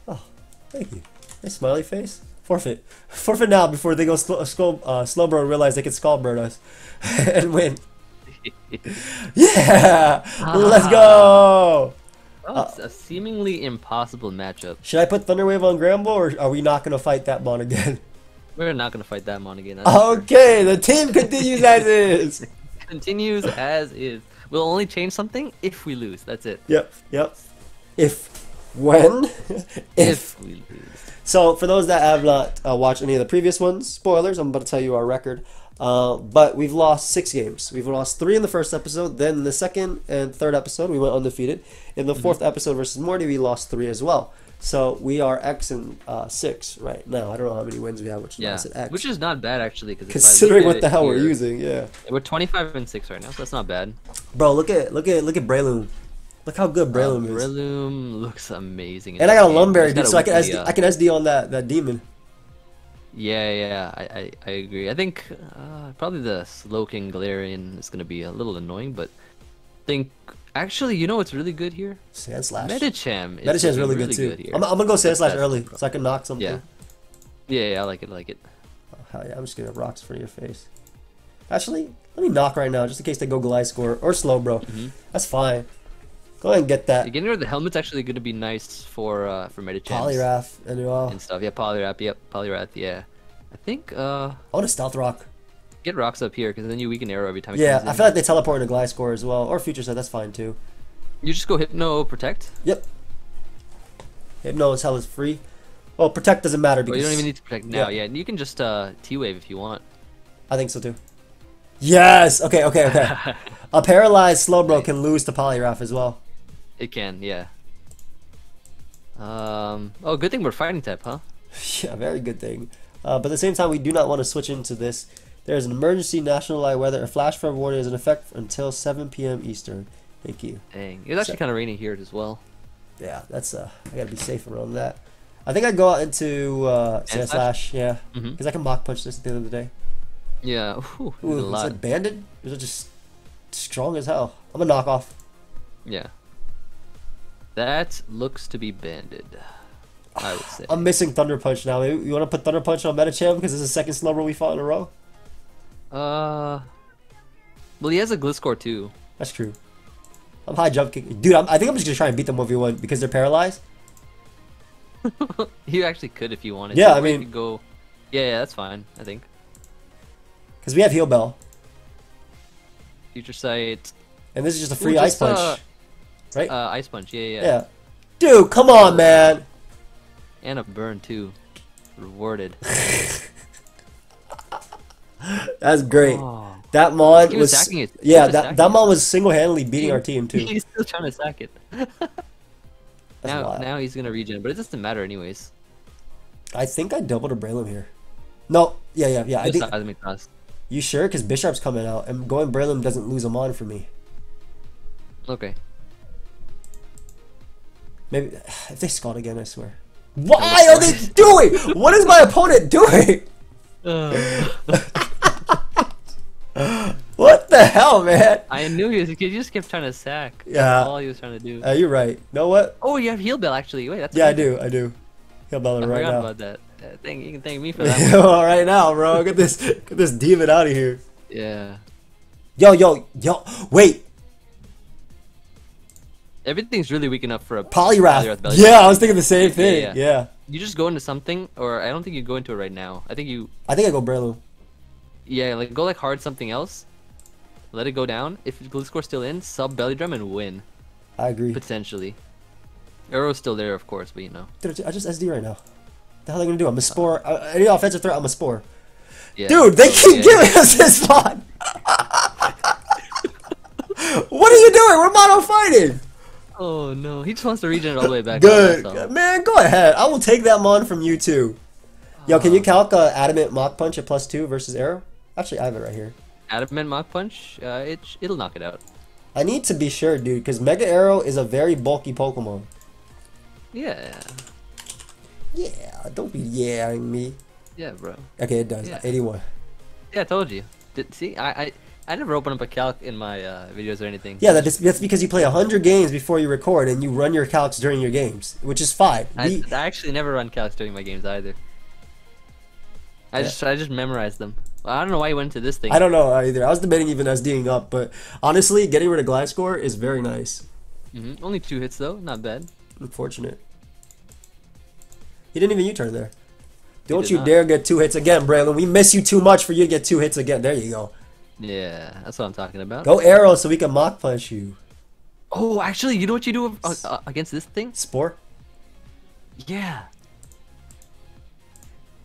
Oh, thank you. Nice smiley face. Forfeit. Forfeit now before they go sl uh, Slowbro and realize they can Scaldbird us and win. Yeah! Ah. Let's go! Oh, it's uh, a seemingly impossible matchup. Should I put Thunderwave on Granbull, or are we not going to fight that mon again? We're not going to fight that mon again. Okay, sure. The team continues as is. Continues as is. We'll only change something if we lose. That's it. Yep, yep. If, when, if. If we lose. So, for those that have not uh, watched any of the previous ones, spoilers, I'm about to tell you our record. Uh, but we've lost six games. We've lost three in the first episode, then in the second and third episode we went undefeated. In the fourth mm-hmm. episode versus Morty we lost three as well. So we are X and uh, six right now. I don't know how many wins we have, which yeah. is X. Which is not bad actually, because considering what the hell here, we're using, yeah. We're twenty-five and six right now, so that's not bad. Bro, look at look at look at Breloom. Look how good Breloom uh, is. Breloom looks amazing. And I got a Lumberry, dude, so I can S D, uh, I can S D on that that demon. Yeah, yeah, I, I, I agree. I think uh, probably the Slowking Galarian is going to be a little annoying, but I think, actually, you know what's really good here? Sandslash. Medicham is Medicham's really, really good, too. Good here. I'm, I'm going to go Sandslash early, so I can knock something. Yeah, yeah, yeah, I like it, I like it. Oh, hell yeah, I'm just going to rocks for your face. Actually, let me knock right now, just in case they go Gliscor or Slowbro. Mm-hmm. That's fine. Go ahead and get that. Getting rid of the helmet's actually going to be nice for uh, for Medicham. Poliwrath and all. And stuff. Yeah, Poliwrath. Yep, Poliwrath. Yeah, I think. Uh, I want to Stealth Rock. Get rocks up here because then you weaken arrow every time. Yeah, it comes I in. Feel like they teleport into Gliscor as well, or Future Sight. That's fine too. You just go Hypno Protect. Yep. Hypno as hell is free. Well, Protect doesn't matter because oh, you don't even need to protect now. Yeah, yeah. You can just uh, T Wave if you want. I think so too. Yes. Okay. Okay. Okay. A paralyzed Slowbro can lose to Poliwrath as well. It can, yeah. Um, oh, good thing we're fighting type, huh? Yeah, very good thing. Uh, but at the same time, we do not want to switch into this. There is an emergency national eye weather. A flash flood warning is in effect until seven P M Eastern. Thank you. Dang, it's actually so, kind of rainy here as well. Yeah, that's uh, I gotta be safe around that. I think I'd go out into uh, Sandslash, yeah, because mm-hmm. I can mock punch this at the end of the day. Yeah, ooh, ooh a lot. Is it banded? Is it just strong as hell? I'm gonna knock off. Yeah. That looks to be banded, I would say. I'm missing Thunder Punch now. You want to put Thunder Punch on Medicham because it's the second Slowbro we fought in a row? Uh, well, he has a Gliscor too. That's true. I'm high jump kicking. Dude, I'm, I think I'm just going to try and beat them one V one because they're paralyzed. You actually could if you wanted yeah, to. Yeah, I mean. Go... Yeah, yeah, that's fine, I think. Because we have Heal Bell. Future Sight. And this is just a free Ooh, just, Ice Punch. Uh... Right? Uh, Ice Punch, yeah, yeah, yeah. Dude, come on, man. And a burn, too. Rewarded. That's great. Oh. That Mon was... was sacking it. Yeah, that, that Mon was single-handedly beating he, our team, too. He's still trying to sack it. now now he's going to regen, but it doesn't matter anyways. I think I doubled a Breloom here. No, yeah, yeah, yeah. I think, you sure? Because Bisharp's coming out, and going Breloom doesn't lose a Mon for me. Okay. Maybe if they Scald again, I swear. Why are they doing? What is my opponent doing? Uh. What the hell, man? I knew he was. You just kept trying to sack. Yeah. That's all he was trying to do. Uh, you're right. You know what? Oh, you have Heal Bell actually. Wait, that's. Yeah, I do. I do. Heal Bell right now. I forgot about that. Uh, thank you. Can thank me for that. All right now, bro. Get this. Get this demon out of here. Yeah. Yo, yo, yo. Wait. Everything's really weak enough for a Poliwrath. Poliwrath yeah, I was thinking the same thing. Yeah, yeah. yeah. You just go into something, or I don't think you go into it right now. I think you. I think I go Breloom. Yeah, like go like hard something else. Let it go down. If Gliscor's still in, sub Belly Drum and win. I agree. Potentially. Arrow's still there, of course, but you know. Dude, I just S D right now. What the hell are they gonna do? I'm a Spore. Uh, any offensive threat, I'm a Spore. Yeah. Dude, they keep yeah. giving us this spot. What are you doing? We're mono fighting. Oh no, he just wants to regen it all the way back. Good. Up, so. Man, go ahead. I will take that Mon from you too. Yo, can you calc uh, Adamant Mach Punch at plus two versus Arrow? I Actually, I have it right here. Adamant Mach Punch, uh, it, it'll knock it out. I need to be sure, dude, because Mega Arrow is a very bulky Pokemon. Yeah. Yeah, don't be yeah-ing me. Yeah, bro. Okay, it does. Yeah. eighty-one. Yeah, I told you. Did, see, I, I I never open up a calc in my uh, videos or anything. Yeah, that is, that's because you play one hundred games before you record and you run your calcs during your games, which is fine. I, we, I actually never run calcs during my games either. I yeah. just I just memorize them. I don't know why you went to this thing. I don't know either. I was debating even SDing up, but honestly, getting rid of Gliscor is very nice. Mm-hmm. Only two hits, though. Not bad. Unfortunate. He didn't even U-turn there. Don't you not. dare get two hits again, Breloom. We miss you too much for you to get two hits again. There you go. Yeah, that's what I'm talking about. Go Arrow so we can Mach Punch you. Oh, actually, you know what you do against this thing? Spore? Yeah.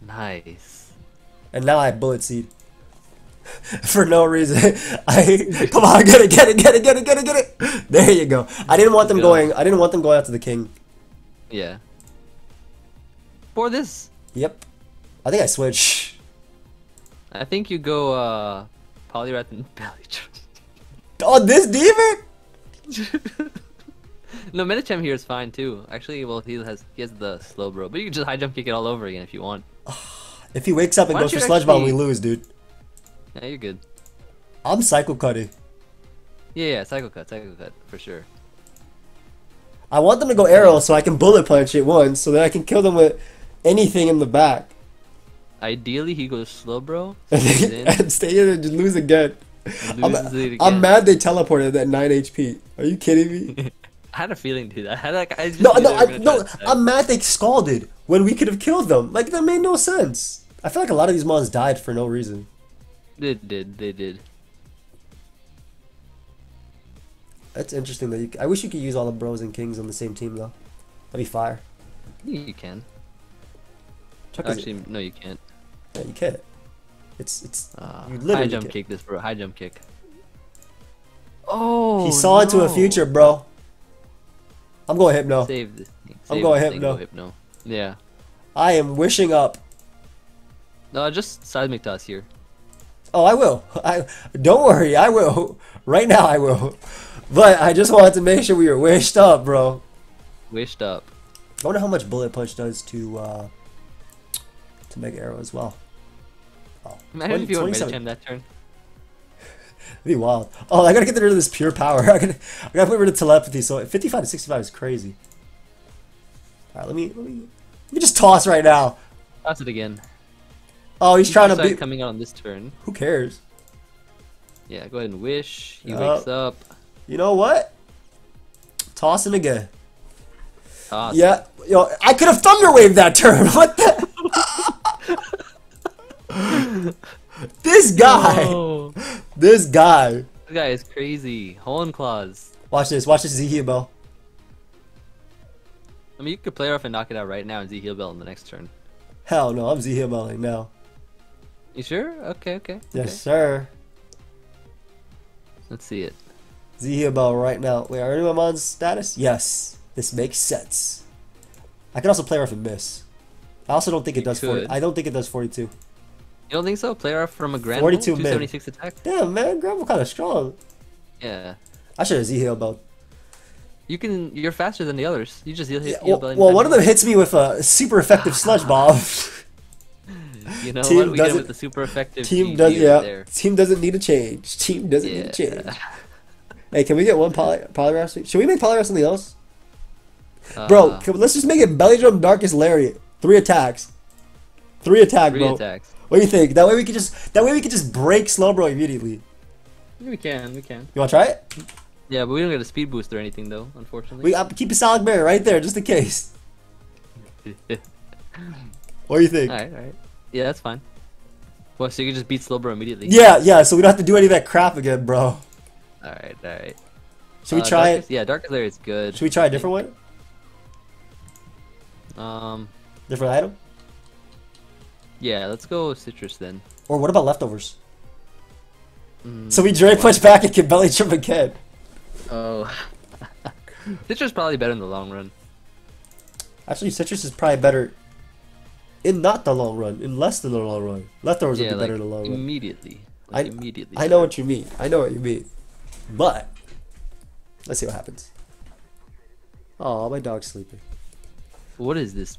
Nice. And now I Bullet Seed. For no reason. I Come on, get it, get it, get it, get it, get it, get it. There you go. I didn't want them going, I didn't want them going out to the king. Yeah. For this. Yep. I think I switch. I think you go uh Poliwrath and Poliwrath. Oh, this demon? No, Medicham here is fine too. Actually, well, he has he has the Slowbro, but you can just high jump kick it all over again if you want. If he wakes up and Why goes for Sludge actually... Bomb, we lose, dude. Yeah, you're good. I'm Cycle Cutting. Yeah, yeah, Cycle Cut, Cycle Cut, for sure. I want them to go Arrow so I can Bullet Punch it once, so that I can kill them with anything in the back. Ideally, he goes Slowbro. And stay in and just lose again. I'm, again. I'm mad they teleported at nine H P. Are you kidding me? I had a feeling, dude. I had like I just no, no, I, no. I'm mad they scalded when we could have killed them. Like that made no sense. I feel like a lot of these mons died for no reason. They did. They did. That's interesting. That you, I wish you could use all the bros and kings on the same team though. That'd be fire. You can. Chuck Actually, no, you can't. Yeah, you can't. It's it's. Uh, you high jump can't. kick this, bro. High jump kick. Oh. He saw no. into a future, bro. I'm going Hypno. Save this thing. Save I'm going this Hypno. Thing. Go Hypno. Yeah. I am wishing up. No, just Seismic Toss here. Oh, I will. I don't worry. I will. Right now, I will. But I just wanted to make sure we were wished up, bro. Wished up. I wonder how much Bullet Punch does to uh, to Mega Arrow as well. Oh, imagine if you would Medicham that turn. That'd be wild. Oh, I gotta get rid of this pure power. I gotta, I gotta get rid of telepathy. So fifty-five to sixty-five is crazy. All right, let me, let me, let me just toss right now. Toss it again. Oh, he's, he's trying to be coming out on this turn. Who cares? Yeah, go ahead and wish. He uh, wakes up. You know what? Tossing again. Toss. Yeah, yo, I could have Thunder Wave that turn. What the? This guy. Oh. This guy. This guy is crazy. Hollow Claws. Watch this. Watch this Z-Heal Bell. I mean, you could play off and knock it out right now and Z-Heal Bell in the next turn. Hell no, I'm Z-Heal Belling now. You sure? Okay, okay. Yes, okay. sir. Let's see it. Z-Heal Bell right now. Wait, are any of my mon's status? Yes. This makes sense. I can also play off and miss. I also don't think you it does forty. I don't think it does forty-two. You don't think so? Player from a Granbull, two seventy-six attack? Damn, man, Granbull kind of strong. Yeah. I should have Z-Heal Bell. You can, you're faster than the others. You just heal yeah, Well, well one, one of them hits me with a super effective Sludge Bomb. You know team what? We did it with the super effective team does, yeah. there. Team doesn't need a change. Team doesn't yeah. need a change. Hey, can we get one poly Poliwrath? Should we make Poliwrath something else? Uh, bro, can, let's just make it Belly Drum Darkest Lariat. Three attacks. Three attack, Three bro. Three attacks. What do you think? That way we could just that way we could just break Slowbro immediately. We can, we can. You want to try it? Yeah, but we don't get a speed boost or anything though, unfortunately. We I'll keep a solid barrier right there, just in case. What do you think? All right, all right. Yeah, that's fine. Well, so you can just beat Slowbro immediately. Yeah, yeah. So we don't have to do any of that crap again, bro. All right, all right. Should uh, we try darkest, it? Yeah, Darkest Layer is good. Should we try a different one? Um, different item. Yeah, let's go Citrus then. Or what about Leftovers? Mm, so we Drain Punch back and can Belly Trip again. Oh. Citrus is probably better in the long run. Actually, Citrus is probably better in not the long run, in less than the long run. Leftovers yeah, would be like better in the long run. Immediately. Like I, immediately. I know what you mean. I know what you mean. But let's see what happens. Oh, my dog's sleeping. What is this?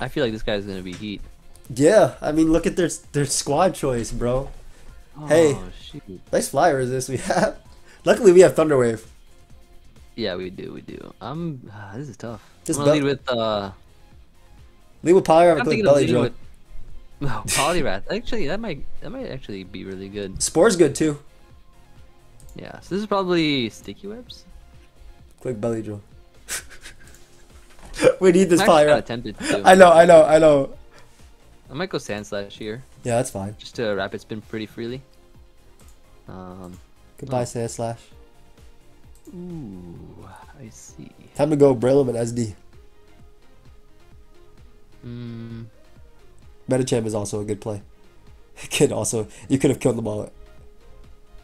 I feel like this guy's gonna be heat. Yeah, I mean, look at their their squad choice, bro. Oh, hey, shoot. Nice fly resist we have. Luckily, we have Thunderwave. Yeah, we do, we do. I'm. Uh, this is tough. Just I'm gonna lead with. Uh... Lead with Poliwrath and Belly Drum. With... No, Poliwrath. Actually, that might that might actually be really good. Spore's good too. Yeah, so this is probably Sticky Webs. Quick Belly Drum. We need this Poliwrath. I know, I know, I know. I might go Sandslash here. Yeah, that's fine. Just to rapid spin pretty freely. Um, Goodbye, oh. Sandslash. Ooh, I see. Time to go Breloom and S D. Mm. Medicham is also a good play. Could also, you could have killed them all.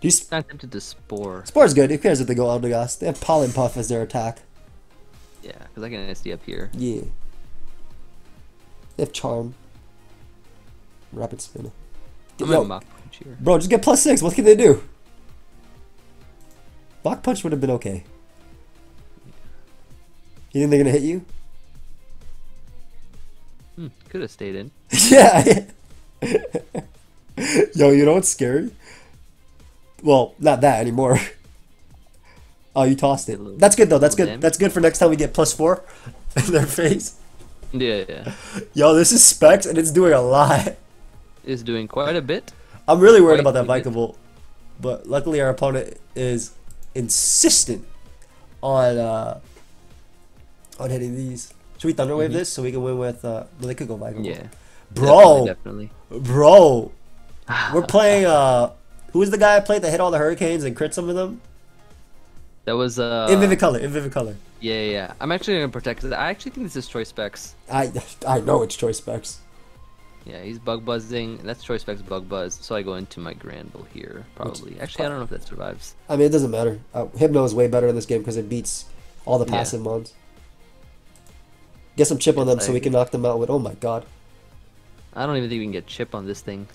You I'm tempted to Spore. Spore's good. Who cares if they go Eldegoss? They have Pollen Puff as their attack. Yeah, because I can S D up here. Yeah. They have Charm. Rapid spin. Yo, Mach Punch here. Bro, just get plus six. What can they do? Mach Punch would have been okay. You think they're gonna hit you? Hmm, could have stayed in. Yeah. Yo, you know what's scary? Well, not that anymore. Oh, you tossed it. Little, that's good though. That's good. Damage. That's good for next time we get plus four in their face. Yeah, yeah. Yo, this is Specs, and it's doing a lot. It's doing quite a bit. I'm really worried quite about that Vikavolt, but luckily our opponent is insistent on uh, on hitting these. Should we Thunder Wave mm-hmm. this so we can win with? Uh, well, they could go Vikavolt. Yeah, bro, definitely, definitely. Bro. We're playing. Uh, who was the guy I played that hit all the hurricanes and crit some of them? That was uh in vivid color, in vivid color. Yeah, yeah. I'm actually gonna protect because I actually think this is Choice Specs. I I know it's Choice Specs. Yeah, he's bug buzzing. That's Choice Specs bug buzz. So I go into my Granbull here probably. Which, actually, I don't know if that survives. I mean, it doesn't matter. Uh, Hypno is way better in this game because it beats all the passive yeah. mons. Get some chip it's on them like, so we can knock them out with. Oh my god. I don't even think we can get chip on this thing.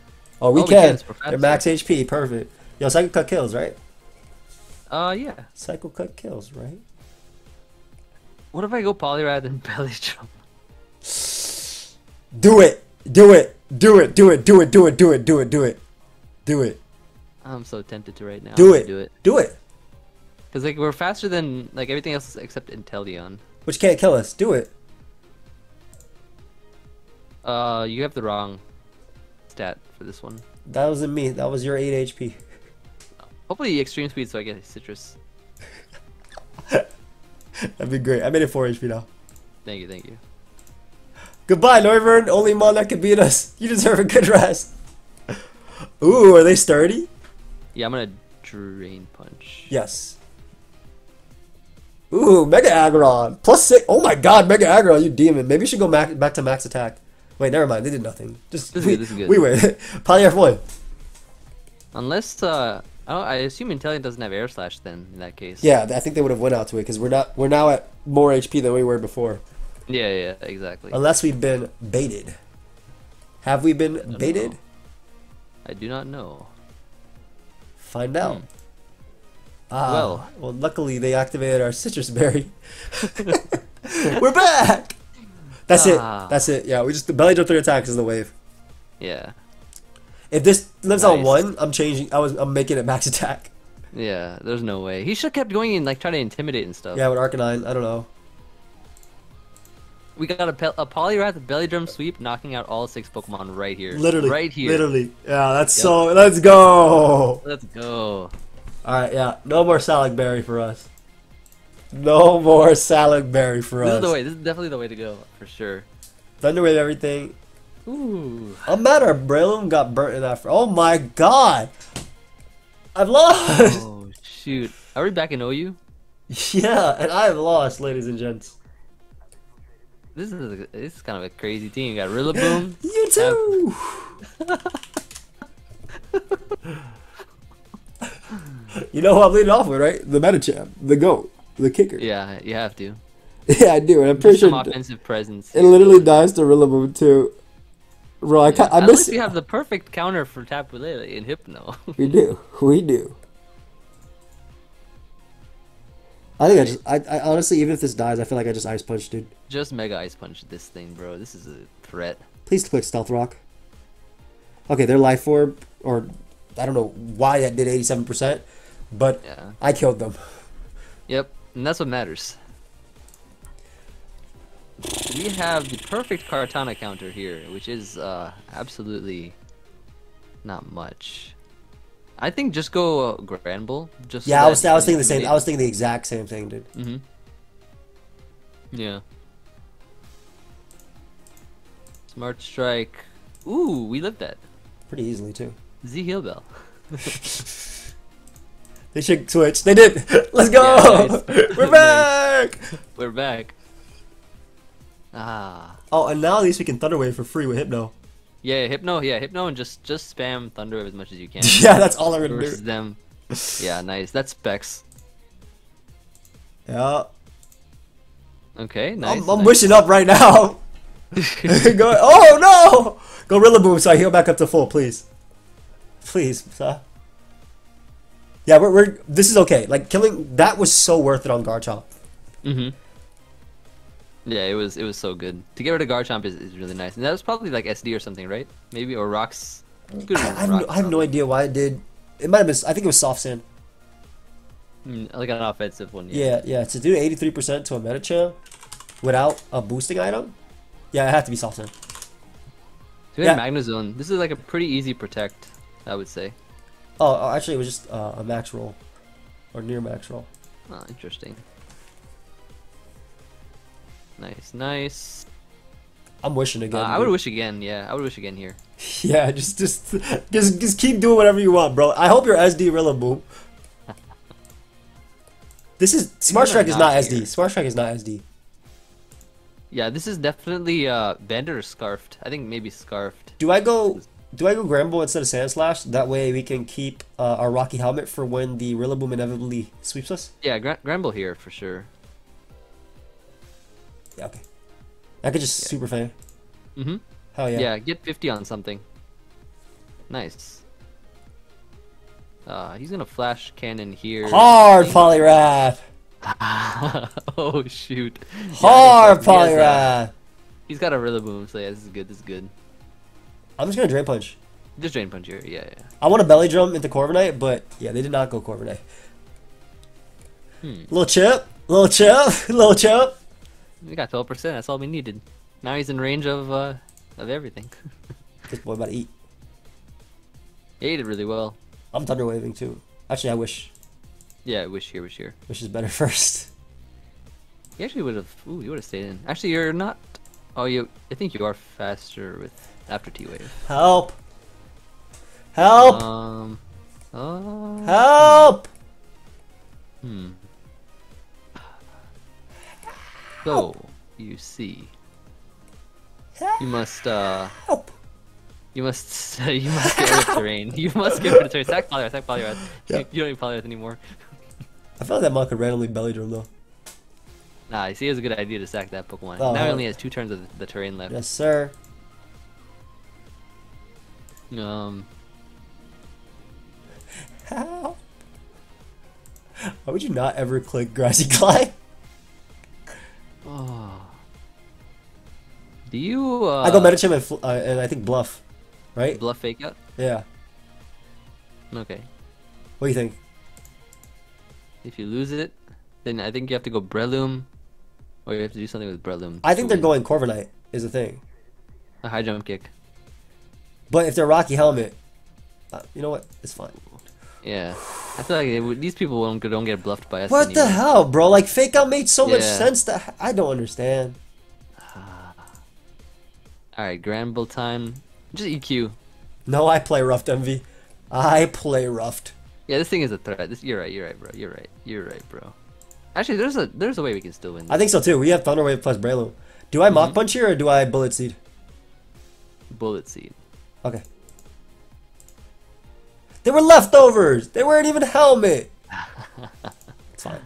Oh, we oh, can. We can. They're max H P. Perfect. Yo, so I can cut kills, right? Uh, yeah. Cycle cut kills, right? What if I go Poliwrath and Belly Drum? Do it! Do it! Do it! Do it! Do it! Do it! Do it! Do it! Do it! Do it! I'm so tempted to right now. Do it! Do it! Do it! Because like we're faster than like everything else except Inteleon. Which can't kill us. Do it. Uh, you have the wrong stat for this one. That wasn't me. That was your eight H P. Hopefully extreme speed so I get citrus. That'd be great. I made it four H P now. Thank you, thank you. Goodbye, Noivern. Only mon that can beat us. You deserve a good rest. Ooh, are they sturdy? Yeah, I'm gonna drain punch. Yes. Ooh, Mega Aggron. Plus six. Oh my god, Mega Aggron, you demon. Maybe you should go mac back to max attack. Wait, never mind. They did nothing. Just this is we, good, this is good. We win. Poliwrath one. Unless, uh... Oh, I assume Inteleon doesn't have Air Slash then, in that case. Yeah, I think they would have went out to it, because we're not we're now at more H P than we were before. Yeah, yeah, exactly. Unless we've been baited. Have we been I baited? Know. I do not know. Find out. Hmm. Ah, well. Well, luckily they activated our Citrus Berry. We're back! That's ah. it. That's it. Yeah, we just... The Belly Drum three attacks is the wave. Yeah. If this lives nice. on one, I'm changing. I was. I'm making it max attack. Yeah, there's no way. He should have kept going and like trying to intimidate and stuff. Yeah, with Arcanine, I don't know. We got a, a Poliwrath Belly Drum sweep, knocking out all six Pokemon right here. Literally, right here. Literally. Yeah, that's yep. so. Let's go. Let's go. All right. Yeah. No more Salad Berry for us. No more Salad Berry for this us. This is the way. This is definitely the way to go for sure. Thunderwave everything. Ooh. I'm mad our Breloom got burnt in that. Oh my god! I've lost! Oh, shoot. Are we back in O U? Yeah, and I've lost, ladies and gents. This is a, this is kind of a crazy team. You got Rillaboom. You too! You know who I'm leading off with, right? The Medicham. The GOAT. The kicker. Yeah, you have to. Yeah, I do. And I'm pretty sure. Some offensive presence. It literally dies to Rillaboom, too. Bro, I, can't, I At miss. Least we have the perfect counter for Tapu Lele in Hypno. We do. We do. I think I just. I, I honestly, even if this dies, I feel like I just ice punch, dude. Just mega ice punch this thing, bro. This is a threat. Please click Stealth Rock. Okay, their life orb, or I don't know why that did eighty-seven percent, but yeah. I killed them. Yep, and that's what matters. We have the perfect Kartana counter here, which is uh, absolutely not much. I think just go uh, Granbull. Just yeah, so I was I was thinking the same. I was thinking the exact same thing, dude. Mm-hmm. Yeah. Smart Strike. Ooh, we lived that pretty easily too. Z Heal Bell. They should switch. They did. Let's go. Yeah, nice. We're back. Nice. We're back. Ah. Oh, and now at least we can Thunder Wave for free with Hypno. Yeah, Hypno. Yeah, Hypno, and just just spam Thunder Wave as much as you can. Yeah, that's all I'm gonna do. Versus them. Yeah, nice. That's specs. Yeah. Okay. Nice. I'm, I'm nice. Wishing up right now. Go, oh no! Go Rillaboom so I heal back up to full, please. Please. Huh? Yeah, we're, we're this is okay. Like killing that was so worth it on Garchomp. Mm-hmm. Yeah, it was it was so good. To get rid of Garchomp is, is really nice. And that was probably like S D or something, right? Maybe or rocks. Good I, I, have rocks no, I have no idea why it did. It might have been I think it was soft sand. Mm, like an offensive one, yeah. Yeah, yeah. To do eighty-three percent to a Medicham without a boosting item? Yeah, it had to be soft sand. So we had yeah. Magnezone. This is like a pretty easy protect, I would say. Oh, actually, it was just uh, a max roll, or near max roll. Oh, interesting. Nice, nice. I'm wishing again. Uh, I would wish again. Yeah, I would wish again here. Yeah, just, just, just, just keep doing whatever you want, bro. I hope you're S D Rillaboom. This is Smart Strike is not S D. Smart Strike is not S D. Yeah, this is definitely uh, Bender or Scarfed. I think maybe Scarfed. Do I go Do I go Granbull instead of Sandslash? That way we can keep uh, our Rocky Helmet for when the Rillaboom inevitably sweeps us? Yeah, Gran Granbull here for sure. Yeah, okay. I could just yeah. Super Fan. Mm-hmm. Hell yeah. Yeah, get fifty on something. Nice. Uh, he's going to Flash Cannon here. Hard Poliwrath! Oh shoot! Hard yeah, Poliwrath. He he's got a Rillaboom, so yeah, this is good. This is good. I'm just gonna drain punch. Just drain punch here, yeah, yeah. I want to belly drum into Corviknight, but yeah, they did not go Corviknight. Hmm. Little chip, little chip, little chip. We got twelve percent. That's all we needed. Now he's in range of uh, of everything. This boy about to eat. Yeah, he did really well. I'm thunder waving too. Actually, I wish. Yeah, wish here, wish here. Wish is better first. You actually would have. Ooh, you would have stayed in. Actually, you're not. Oh, you. I think you are faster with after T wave. Help! Help! Um. Oh. Help! Hmm. Help. So you see, help. You must. Uh, help. You must. Uh, you must get rid of terrain. You must get rid of terrain. Sack Poliwrath. Sack Poliwrath. Yeah. You, you don't need Poliwrath anymore. I felt that Mon could randomly belly drum though. Nah, you see, it was a good idea to sack that Pokemon. Oh, now he only has two turns of the terrain left. Yes, sir. Um. How? Why would you not ever click Grassy Climb? Oh. Do you? Uh... I go Medicham and, uh, and I think Bluff, right? Bluff Fake Out. Yeah. Okay. What do you think? If you lose it, then I think you have to go Breloom, or you have to do something with Breloom. I think they're going Corviknight is the thing. A high jump kick. But if they're Rocky Helmet, uh, you know what? It's fine. Yeah, I feel like it, these people don't don't get bluffed by us. What anyway. The hell, bro? Like Fake Out made so yeah. much sense that I don't understand. All right, Granbull time. Just E Q. No, I play roughed, Emvee. I play roughed. Yeah, this thing is a threat. This, you're right. You're right, bro. You're right. You're right, bro. Actually, there's a there's a way we can still win. This. I think so too. We have Thunder Wave plus Breloom. Do I mm-hmm. Mach Punch here or do I Bullet Seed? Bullet Seed. Okay. They were leftovers. They weren't even helmet. It's fine.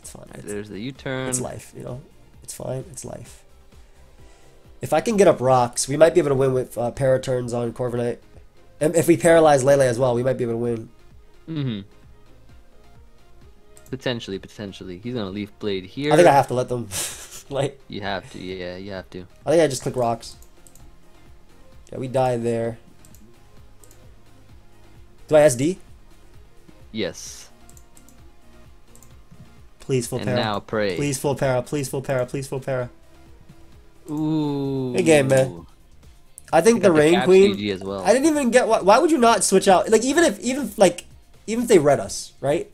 It's fine. It's, there's the U-turn. It's life, you know. It's fine. It's life. If I can get up rocks, we might be able to win with uh, para turns on Corviknight. And if we paralyze Lele as well, we might be able to win. Mm-hmm. Potentially, potentially. He's gonna Leaf Blade here. I think I have to let them. Like you have to, yeah, you have to. I think I just click rocks. Yeah, we die there. Do I S D? Yes. Please full and para. Now pray. Please full para. Please full para. Please full para. Ooh. Good game, man. I think I the Rain the Queen. As well. I didn't even get why. Why would you not switch out? Like even if even like even if they read us, right?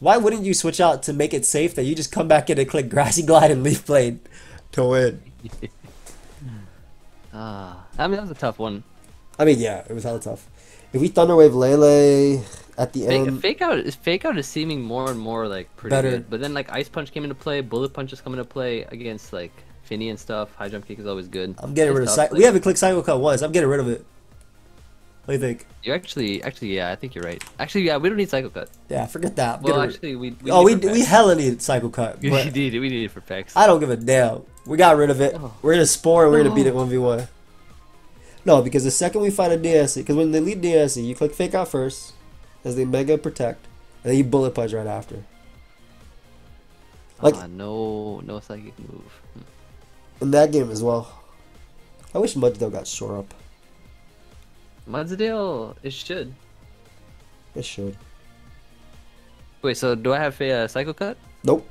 Why wouldn't you switch out to make it safe that you just come back in and click Grassy Glide and Leaf Blade to win? Ah, uh, I mean that was a tough one. I mean, yeah, it was hella tough. If we Thunderwave Lele at the fake, end, fake out is fake out is seeming more and more like pretty better. Good. But then like Ice Punch came into play, Bullet Punch is coming into play against like Finny and stuff. High Jump Kick is always good. I'm getting it's rid tough, of. Like, we haven't clicked Psycho Cut once. I'm getting rid of it. What do you think? You actually, actually, yeah, I think you're right. Actually, yeah, we don't need Psycho Cut. Yeah, forget that. I'm well, actually, we, we oh, we we hella need Psycho Cut. We need it. We need it for Pex. I don't give a damn. We got rid of it. Oh. We're gonna spore. We're no. gonna beat it one v one. No, because the second we fight a D S C, because when they lead D S C, you click Fake Out first, as they Mega Protect, and then you Bullet Punch right after. Like ah, no, no psychic move. In that game as well. I wish Mudsdale got Shore Up. Mudsdale, it should. It should. Wait, so do I have a uh, Psycho Cut? Nope.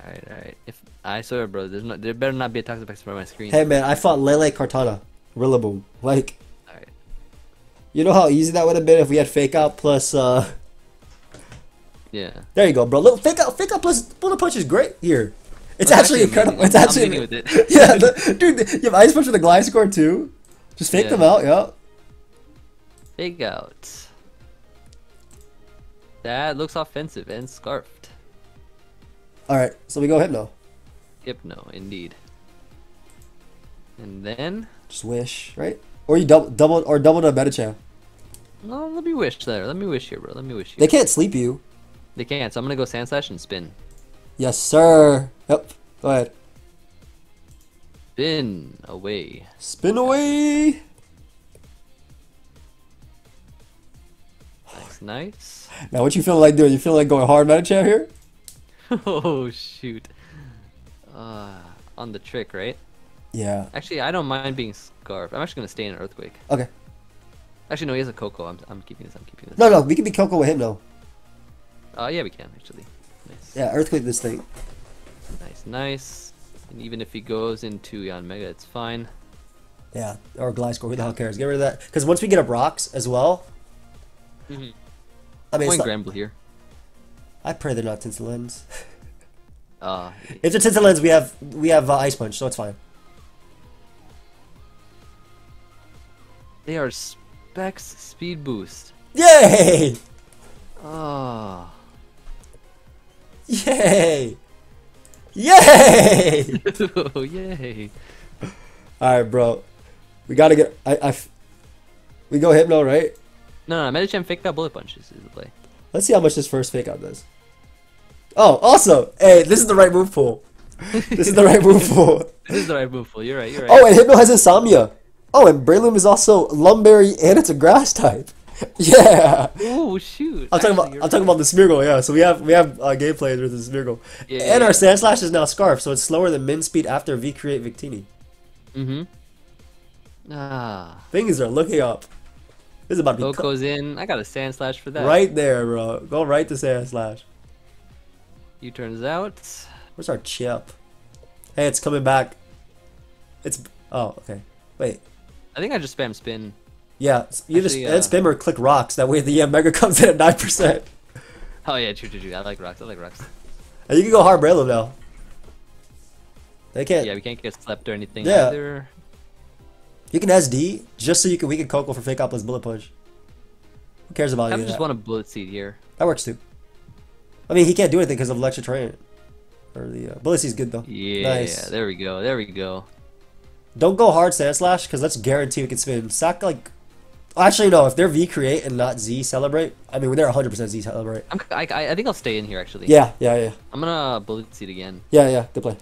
Alright, alright. If I swear, bro, there's no, there better not be a Toxapex for my screen. Hey, man, I fought Lele Kartana. Rillaboom. Like, all right. You know how easy that would have been if we had Fake Out plus, uh... yeah. There you go, bro. Look, fake out, fake out plus Bullet Punch is great here. It's well, actually incredible. It's actually... I'm with it. Yeah, the, dude, you have Ice Punch with a Gliscor too. Just fake yeah. them out, yeah. Fake out. That looks offensive and scarfed. Alright, so we go Hypno. Hypno, indeed. And then... just wish, right? Or you double, double, or double to Medicham. No, let me wish there. Let me wish here, bro. Let me wish here. They can't sleep you. They can't. So I'm gonna go Sandslash and spin. Yes, sir. Yep. Go ahead. Spin away. Spin away. Nice, nice. Now, what you feeling like doing? You feeling like going hard Medicham here? Oh shoot. Uh, on the trick, right? Yeah. Actually, I don't mind being scarfed. I'm actually gonna stay in an Earthquake. Okay. Actually, no, he has a Coco. I'm, I'm keeping this. I'm keeping this. No, no, we can be Coco with him though. Uh, yeah, we can actually. Nice. Yeah, Earthquake this thing. Nice, nice. And even if he goes into Yanmega, it's fine. Yeah, or Gliscor. Who the hell cares? Get rid of that. Because once we get up rocks as well. Mm-hmm. I mean, I'm going Granbull here. I pray they're not Tinselens. uh, if they're Tinselens, we have we have uh, Ice Punch, so it's fine. They are Specs Speed Boost. Yay! Ah. Oh. Yay! Yay! Oh, yay! All right, bro. We gotta get. I. I we go Hypno, right? No, no. Medicham Fake Out Bullet Punch is the play. Let's see how much this first Fake Out does. Oh, also, hey, this is the right move pool. This is the right move pool. This is the right move pool. You're right. You're right. Oh, and Hypno has Insomnia. Oh, and Breloom is also Lumberry and it's a grass type. Yeah. Oh shoot. I'm talking about I'm right. talking about the Smeargle, yeah. So we have we have uh, gameplay with the Smeargle. Yeah, and yeah, our yeah. Sandslash is now Scarf, so it's slower than min speed after V create Victini. Mm-hmm. Ah. Things are looking up. This is about to be Coco's in. I got a Sandslash for that. Right there, bro. Go right to Sandslash. U turns out. Where's our chip? Hey, it's coming back. It's oh, okay. Wait. I think I just spam spin. Yeah, you Actually, just uh, spam or click rocks. That way the Yanmega comes in at nine percent. Oh yeah, true, true, true. I like rocks. I like rocks. And you can go hard Breloom now. They can't. Yeah, we can't get slept or anything yeah. either. You can S D just so you can weaken Coco for Fake Out plus Bullet Punch. Who cares about you? I just that? want a Bullet Seed here. That works too. I mean, he can't do anything because of Electric Terrain. Or the uh, Bullet Seed's good though. Yeah, nice. There we go. There we go. Don't go hard Sandslash, because that's guaranteed we can spin. Sack, like... Actually, no. If they're V-Create and not Z-Celebrate... I mean, they're one hundred percent Z-Celebrate. I'm, I, I think I'll stay in here, actually. Yeah, yeah, yeah. I'm gonna Bullet Seed again. Yeah, yeah. Good play.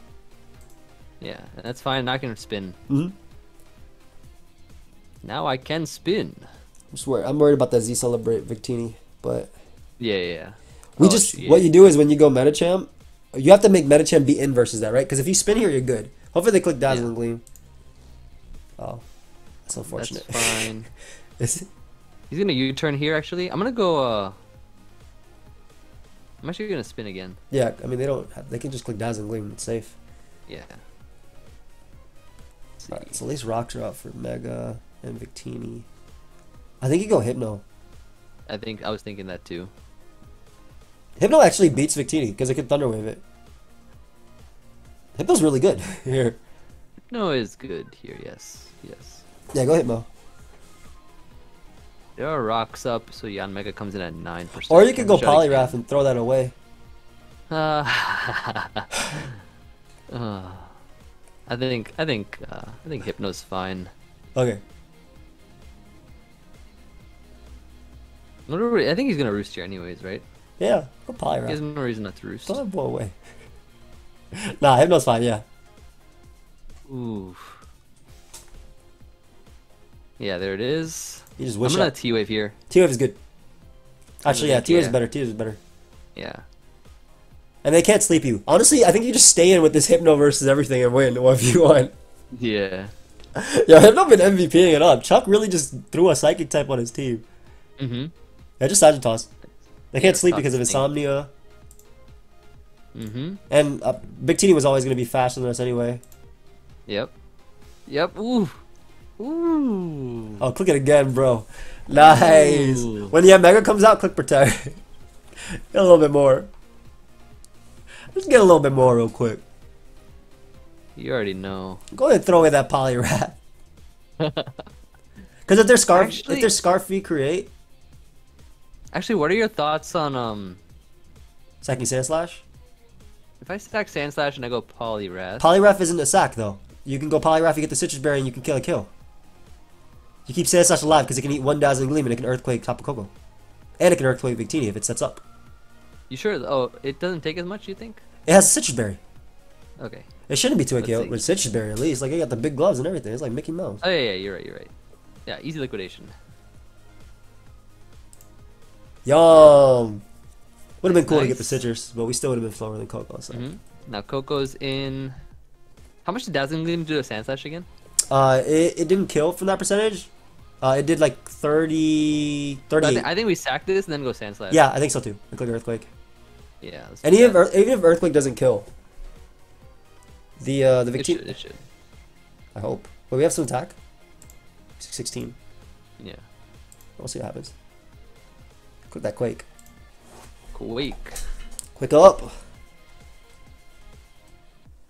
Yeah, that's fine. I can spin. Mm-hmm. Now I can spin. I'm, swear, I'm worried about that Z Celebrate Victini, but... Yeah, yeah, yeah. We oh, just... Yeah. What you do is when you go Medicham, you have to make Medicham be in versus that, right? Because if you spin here, you're good. Hopefully they click Dazzling yeah. Gleam. Oh. That's unfortunate. That's fine. He's going to U-turn here, actually. I'm going to go... Uh... I'm actually going to spin again. Yeah, I mean, they don't... Have... They can just click Dazzling Gleam. It's safe. Yeah. Alright, so at least rocks are out for Mega and Victini. I think you go Hypno. I think I was thinking that too. Hypno actually beats Victini because it can Thunder Wave it. Hypno's really good here. Hypno is good here, yes. Yes. Yeah, go Hypno. There are rocks up, so Yanmega comes in at nine percent. Or you could go Poliwrath and throw that away. Uh, uh I think I think uh, I think Hypno's fine. Okay. I think he's gonna roost here anyways, right? Yeah, go Poliwrath. There's no reason not to roost. Throw that ball away. Nah, Hypno's fine. Yeah. Ooh. Yeah, there it is. You just wish I'm gonna T wave here. T wave is good. Actually, yeah, T wave is better. T wave is better. Yeah. And they can't sleep you. Honestly, I think you just stay in with this Hypno versus everything and win if you want. Yeah. Yo, Hypno been MVPing it up. Chuck really just threw a Psychic type on his team. Mm-hmm. Yeah, just Sagittarius. They yeah, can't sleep because of Insomnia. Mm-hmm. And uh, Victini was always going to be faster than us anyway. Yep. Yep. Ooh. Ooh. Oh, click it again, bro. Nice. Ooh. When the Yanmega comes out, click Protect. A little bit more. Let's get a little bit more real quick. You already know. Go ahead and throw away that Poliwrath. Because if they're Scarf, actually, if they're Scarf V create. Actually, what are your thoughts on um? Sacking Sandslash. If I stack Sandslash and I go Poliwrath. Poliwrath isn't a sack though. You can go Poliwrath, you get the Citrus Berry, and you can kill a kill. You keep Sandslash alive because it can eat one Dazzling Gleam and it can Earthquake Tapu Koko, and it can Earthquake Victini if it sets up. You sure? Oh, it doesn't take as much, you think? It has Citrus Berry. Okay. It shouldn't be two A K O with Citrus Berry at least. Like, it got the big gloves and everything. It's like Mickey Mouse. Oh, yeah, yeah, you're right, you're right. Yeah, easy liquidation. Yum! Would have been cool nice. to get the Citrus, but we still would have been slower than Coco. So. Mm-hmm. Now, Coco's in. How much did Dazzling Gleam do to Sandslash again? Uh, it, it didn't kill from that percentage. Uh, it did like thirty, thirty. So I, th I think we sacked this and then go Sandslash. Yeah, I think so too. Click Earthquake. Yeah. And even if, even if Earthquake doesn't kill, the uh, the Victini. It should, it should. I hope. But we have some attack. sixteen. Yeah. We'll see what happens. Click that Quake. Quake. Quick up.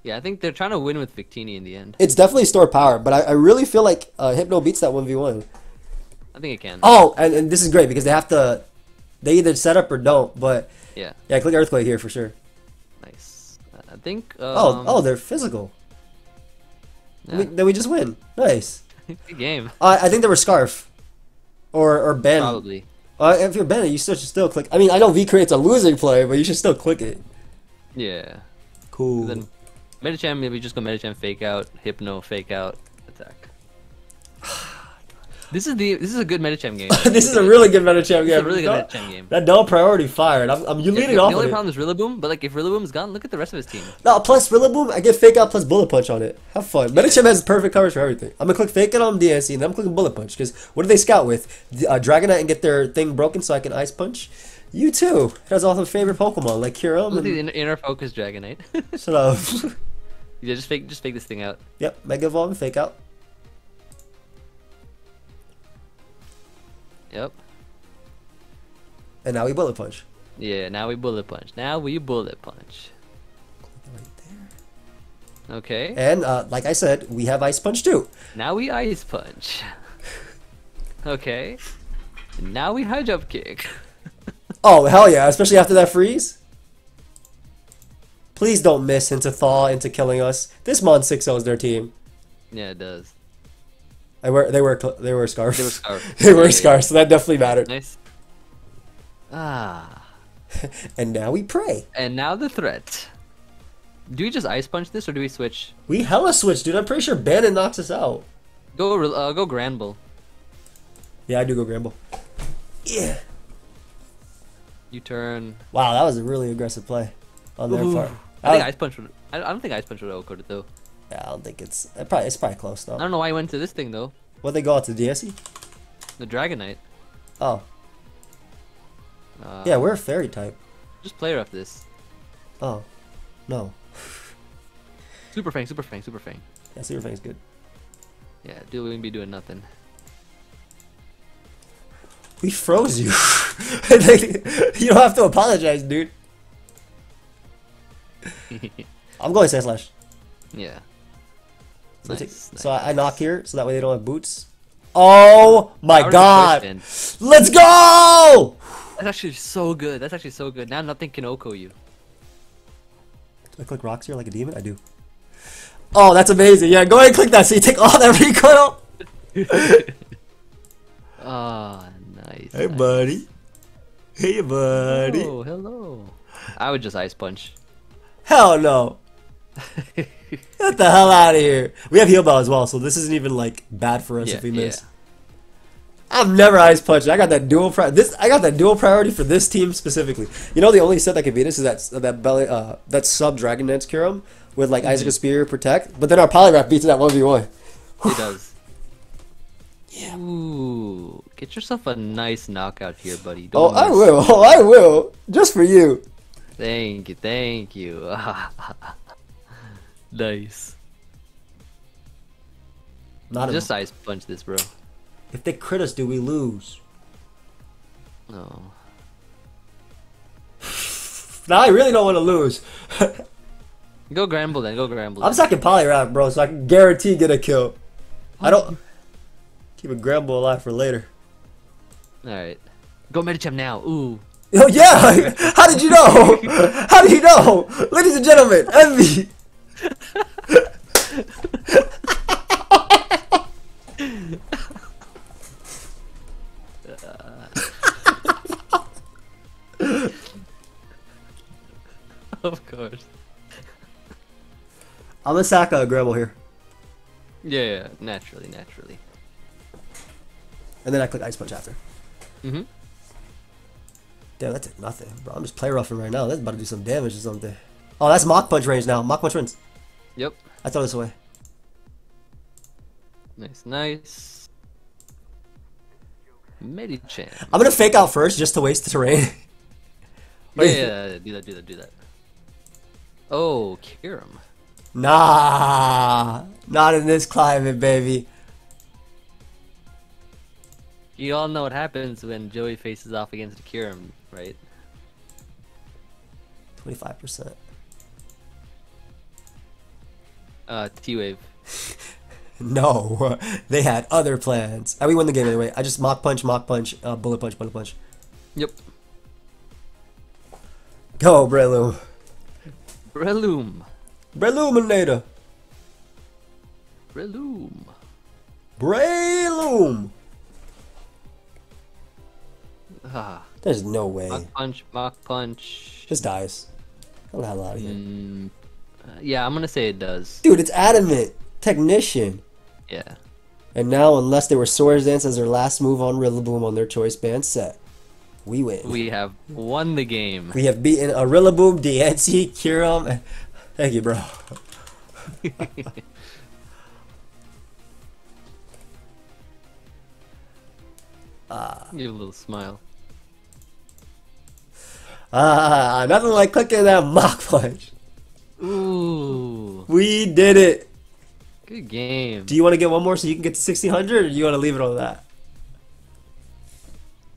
Yeah, I think they're trying to win with Victini in the end. It's definitely store power, but I, I really feel like uh, Hypno beats that one v one. I think it can. Oh, and, and this is great because they have to. They either set up or don't, but. Yeah. Yeah, click Earthquake here for sure. Nice. I think. Um... Oh, oh, they're physical. Yeah. We, then we just win. Nice. Good game. Uh, I think there were Scarf, or or Ben. Probably. Uh, if you're Ben, you still should still click. I mean, I know V creates a losing play, but you should still click it. Yeah. Cool. Then Medicham, maybe just go Medicham, fake out, Hypno, fake out, attack. This is the this is a good Medicham game. This is a really good Medicham game. This is a really good Medicham game. That double priority fired. I'm, I'm you leading yeah, off. The only problem is Rillaboom, but like if Rillaboom's gone, look at the rest of his team. No, plus Rillaboom, I get fake out plus bullet punch on it. Have fun. Medicham has perfect coverage for everything. I'm gonna click fake out on D S C and then I'm clicking bullet punch because what do they scout with? The, uh, Dragonite and get their thing broken so I can ice punch. You too. It has all the favorite Pokemon like Kyurem. And... Inner, inner focus Dragonite. Shut up. Yeah, just fake, just fake this thing out. Yep, Mega Evolve and fake out. Yep. And now we bullet punch. Yeah, now we bullet punch. Now we bullet punch. Click right there. Okay. And uh, like I said, we have ice punch too. Now we ice punch. Okay. And now we high jump kick. Oh hell yeah! Especially after that freeze. Please don't miss into thaw into killing us. This Mon six oh's their team. Yeah, it does. They were they were they were scarf. They were scarf. They were yeah, scarf. Yeah. So that definitely mattered. Nice. Ah. And now we pray. And now the threat. Do we just Ice Punch this, or do we switch? We hella switch, dude. I'm pretty sure Bannon knocks us out. Go, uh, go Granbull. Yeah, I do go Granbull. Yeah. You turn. Wow, that was a really aggressive play on their Ooh. part. I, I think Ice Punch would. I don't think Ice Punch would overcode it though. Yeah, I don't think it's. It probably it's probably close though. I don't know why he went to this thing though. What they go out to D S E? The Dragonite. Oh. Uh, yeah, we're a Fairy type. Just play rough this. Oh, no. Super Fang, Super Fang, Super Fang. Yeah, Super Fang's good. Yeah, dude, we wouldn't be doing nothing. We froze you. You don't have to apologize, dude. I'm going Sandslash. Yeah. So, nice, take, nice. so I, I knock here, so that way they don't have boots. Oh my god! Let's go! That's actually so good. That's actually so good. Now nothing can Oko you. Do I click rocks here like a demon? I do. Oh, that's amazing. Yeah, go ahead and click that so you take all that recoil. Ah, oh, nice. Hey, nice. buddy. Hey, buddy. Oh, hello, hello. I would just Ice Punch. Hell no. Get the hell out of here. We have Heal Bell as well, so this isn't even like bad for us yeah, if we miss. Yeah. I've never Ice Punched. I got that dual pri this I got that dual priority for this team specifically. You know the only set that can beat us is that that belly uh that sub Dragon Dance Kyurem with like mm -hmm. Isaac Spear Protect, but then our Poliwrath beats it at one v one. It does. Yeah. Ooh, get yourself a nice knockout here, buddy. Don't oh, miss. I will. Oh, I will. Just for you. Thank you. Thank you. Nice. Not just Ice Punch this, bro. If they crit us, do we lose? No. Now I really don't want to lose. Go Granbull then. Go Granbull. I'm sucking Poliwrath, bro, so I can guarantee get a kill. I don't keep a Granbull alive for later. All right. Go Medicham now. Ooh. Oh yeah. How did you know? How did you know, ladies and gentlemen? Emvee. Of course. I'm gonna sack a Granbull here. Yeah, yeah, naturally, naturally. And then I click Ice Punch after. Mm-hmm. Damn, that did nothing, bro. I'm just play roughing right now. That's about to do some damage or something. Oh, that's Mach Punch range now. Mach Punch wins. Yep. I throw this away. Nice, nice. Medicham. I'm gonna fake out first just to waste the terrain. yeah, yeah, yeah, do that, do that, do that. Oh, Kyurem. Nah, not in this climate, baby. You all know what happens when Joey faces off against a Kyurem, right? twenty-five percent. Uh, T-Wave. No, they had other plans. And we won the game anyway. I just Mach Punch, Mach Punch, uh, Bullet Punch, Bullet Punch. Yep. Go, Breloom. Breloom. Breluminator. Breloom. Breloom. Ah, there's no way. Mach Punch, Mach Punch. Just dies. I don't have a lot of here. Mm, uh, yeah, I'm going to say it does. Dude, it's Adamant. Technician. Yeah. And now, unless they were Swords Dance as their last move on Rillaboom on their choice band set, we win. We have won the game. We have beaten a Rillaboom, D N C, Kyurem. Thank you, bro. uh, Give a little smile. Ah, nothing like clicking that Mach Punch. Ooh. We did it. Good game. Do you want to get one more so you can get to sixteen hundred, or do you want to leave it on that?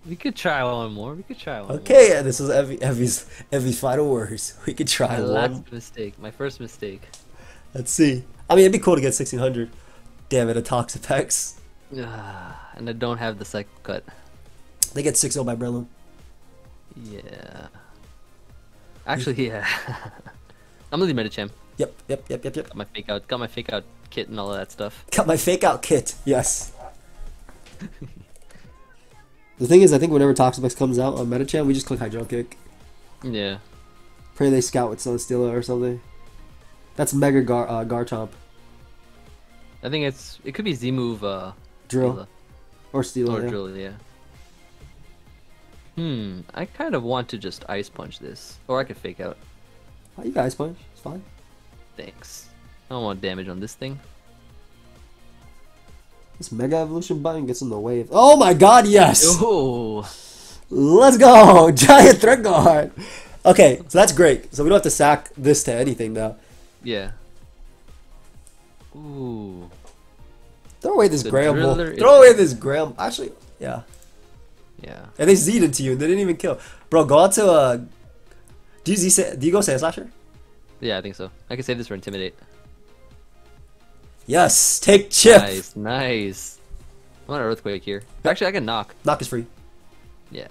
We could try one more. We could try one okay, more. Okay, yeah, this was Evie, Evie's, Evie's final words. We could try my one. My last mistake. My first mistake. Let's see. I mean, it'd be cool to get sixteen hundred. Damn it, a Toxapex. And I don't have the cycle cut. They get six oh by Breloom. Yeah. Actually, yeah. I'm going to leave Medicham. Yep, yep, yep, yep, yep. Got my fake out, got my fake out kit and all of that stuff. Got my fake out kit, yes. The thing is, I think whenever Toxapex comes out on Medicham, we just click Hydro Kick. Yeah. Pray they scout with Celesteela or something. That's Mega Gar uh, Garchomp. I think it's it could be Z move. Uh, Drill, Stila. or Steel. Or yeah. Drill, yeah. Hmm. I kind of want to just Ice Punch this, or I could Fake Out. Oh, you can Ice Punch. It's fine. Thanks. I don't want damage on this thing. This Mega Evolution button gets in the way of... Oh my god, yes! Ooh. Let's go! Giant Threat Guard! Okay, so that's great. So we don't have to sack this to anything, though. Yeah. Ooh. Throw away this Granbull. Throw away this Granbull. Actually, yeah. Yeah. And they Z'd into you. They didn't even kill. Bro, go out to... Uh... Do you Z Do you go Sandslasher? Yeah, I think so. I can save this for Intimidate. Yes, take Chip. Nice, nice. I want an Earthquake here. Actually, I can knock. Knock is free. Yeah.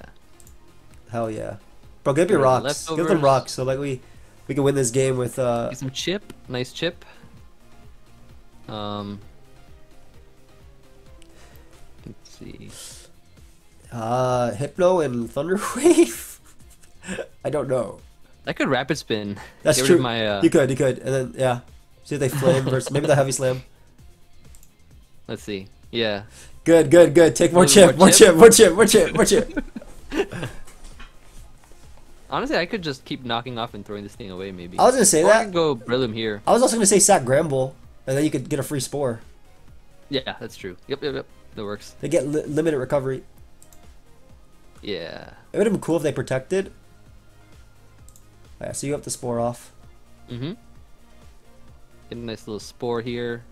Hell yeah, bro. Give your rocks. Leftovers. Give them rocks so like we, we can win this game with uh. Get some chip. Nice chip. Um. Let's see. Uh, Hypno and Thunderwave. I don't know. I could Rapid Spin. That's Get true. My, uh... You could, you could, and then yeah. See if they flame versus maybe the heavy slam. Let's see. Yeah. Good, good, good. Take more chip, more chip, more chip, more chip, more chip. Honestly, I could just keep knocking off and throwing this thing away. Maybe. I was gonna say that. I could go Breloom here. I was also gonna say sack Granbull, and then you could get a free Spore. Yeah, that's true. Yep, yep, yep. That works. They get li limited recovery. Yeah. It would have been cool if they protected. Yeah. So you have the Spore off. Mm-hmm. Get a nice little Spore here.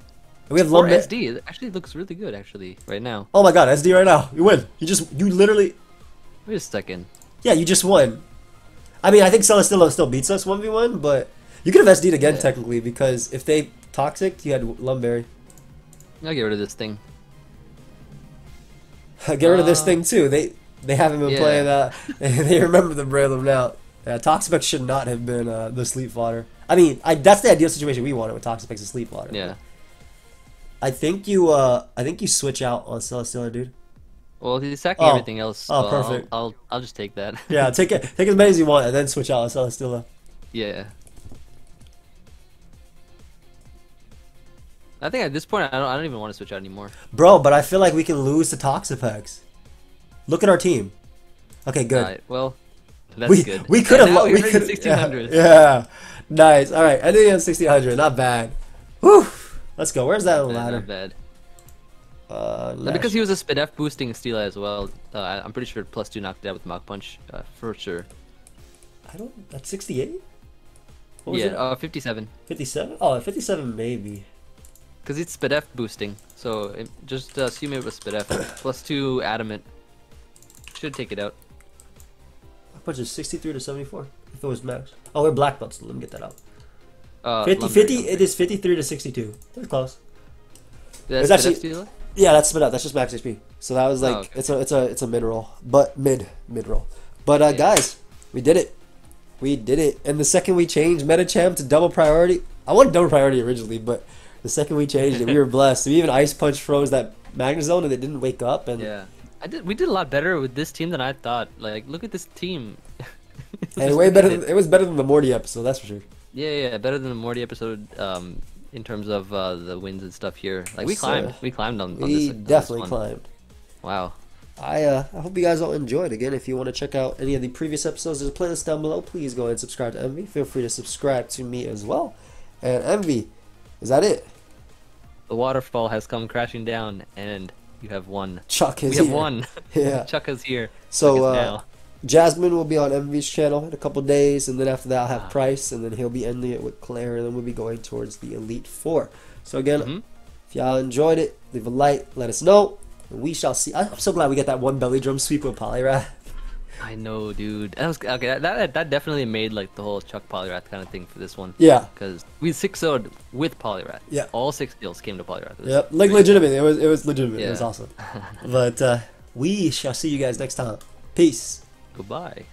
And we have Spore S D. It actually looks really good, actually, right now. Oh my god, S D right now. You win. You just, you literally... Wait a second. Yeah, you just won. I mean, I think Celesteela still beats us one v one, but... You could have S D'd again, yeah. Technically, because if they toxic, you had Lumberry. I'll get rid of this thing. get rid uh... of this thing, too. They they haven't been yeah. playing that. They remember the Breloom now. Yeah, Toxapex should not have been uh, the sleep fodder. I mean, I, that's the ideal situation we wanted with Toxapex as sleep fodder. Yeah. I think you, uh, I think you switch out on Celesteela, dude. Well, he's sacking oh. everything else. Oh, so perfect. I'll, I'll, I'll just take that. Yeah, take it, take as many as you want, and then switch out on Celesteela. Yeah. I think at this point, I don't, I don't even want to switch out anymore. Bro, but I feel like we can lose to Toxapex. Look at our team. Okay, good. All right, well. That's we, good. We could have yeah, we could sixteen hundred. Yeah, yeah. Nice. All right. I think we have sixteen hundred. Not bad. Woo. Let's go. Where's that not ladder? Not bad. Uh, no, because he was a Spinef boosting Steela as well. Uh, I'm pretty sure plus two knocked out with Mach Punch uh, for sure. I don't. That's sixty-eight. What was yeah. It? Uh, fifty-seven. fifty-seven. Oh, fifty-seven maybe. Because it's Spinef boosting, so it, just uh, assume it was Spinef. Plus two adamant. Should take it out. Punch is sixty-three to seventy-four if it was max. Oh, we're black belts. Let me get that out. Uh, fifty, fifty, it is fifty-three to sixty-two. That's close. That's actually, yeah, that's spit up. That's just max H P. So that was like, oh, okay. it's a, it's a, it's a mid roll, but mid, mid roll. But uh, yeah. Guys, we did it. We did it. And the second we changed Medicham to double priority, I wanted double priority originally, but the second we changed it, we were blessed. We even Ice Punch froze that Magnezone, and it didn't wake up. And yeah. I did, we did a lot better with this team than I thought. Like, look at this team. And way better. Than, it was better than the Morty episode, that's for sure. Yeah, yeah, better than the Morty episode. Um, in terms of uh, the wins and stuff here, like we so, climbed. We climbed on. on we this, definitely on this climbed. Wow. I uh, I hope you guys all enjoyed. Again, if you want to check out any of the previous episodes, there's a playlist down below. Please go ahead and subscribe to Emvee. Feel free to subscribe to me as well. And Emvee, is that it? The waterfall has come crashing down, and. You have one. Chuck is we here. We have one. Yeah. Chuck is here. So, is uh, Jasmine will be on Emvee's channel in a couple days, and then after that, I'll have wow. Price, and then he'll be ending it with Claire, and then we'll be going towards the Elite Four. So, again, mm-hmm. if y'all enjoyed it, leave a like, let us know, and we shall see. I'm so glad we got that one belly drum sweep with Poliwrath. I know, dude. That was okay. That, that that definitely made like the whole Chuck Poliwrath kind of thing for this one. Yeah. Because we six oh'd with Poliwrath. Yeah. All six kills came to Poliwrath. Yep. Like legitimate. It was it was legitimate. Yeah. It was awesome. But uh, we shall see you guys next time. Peace. Goodbye.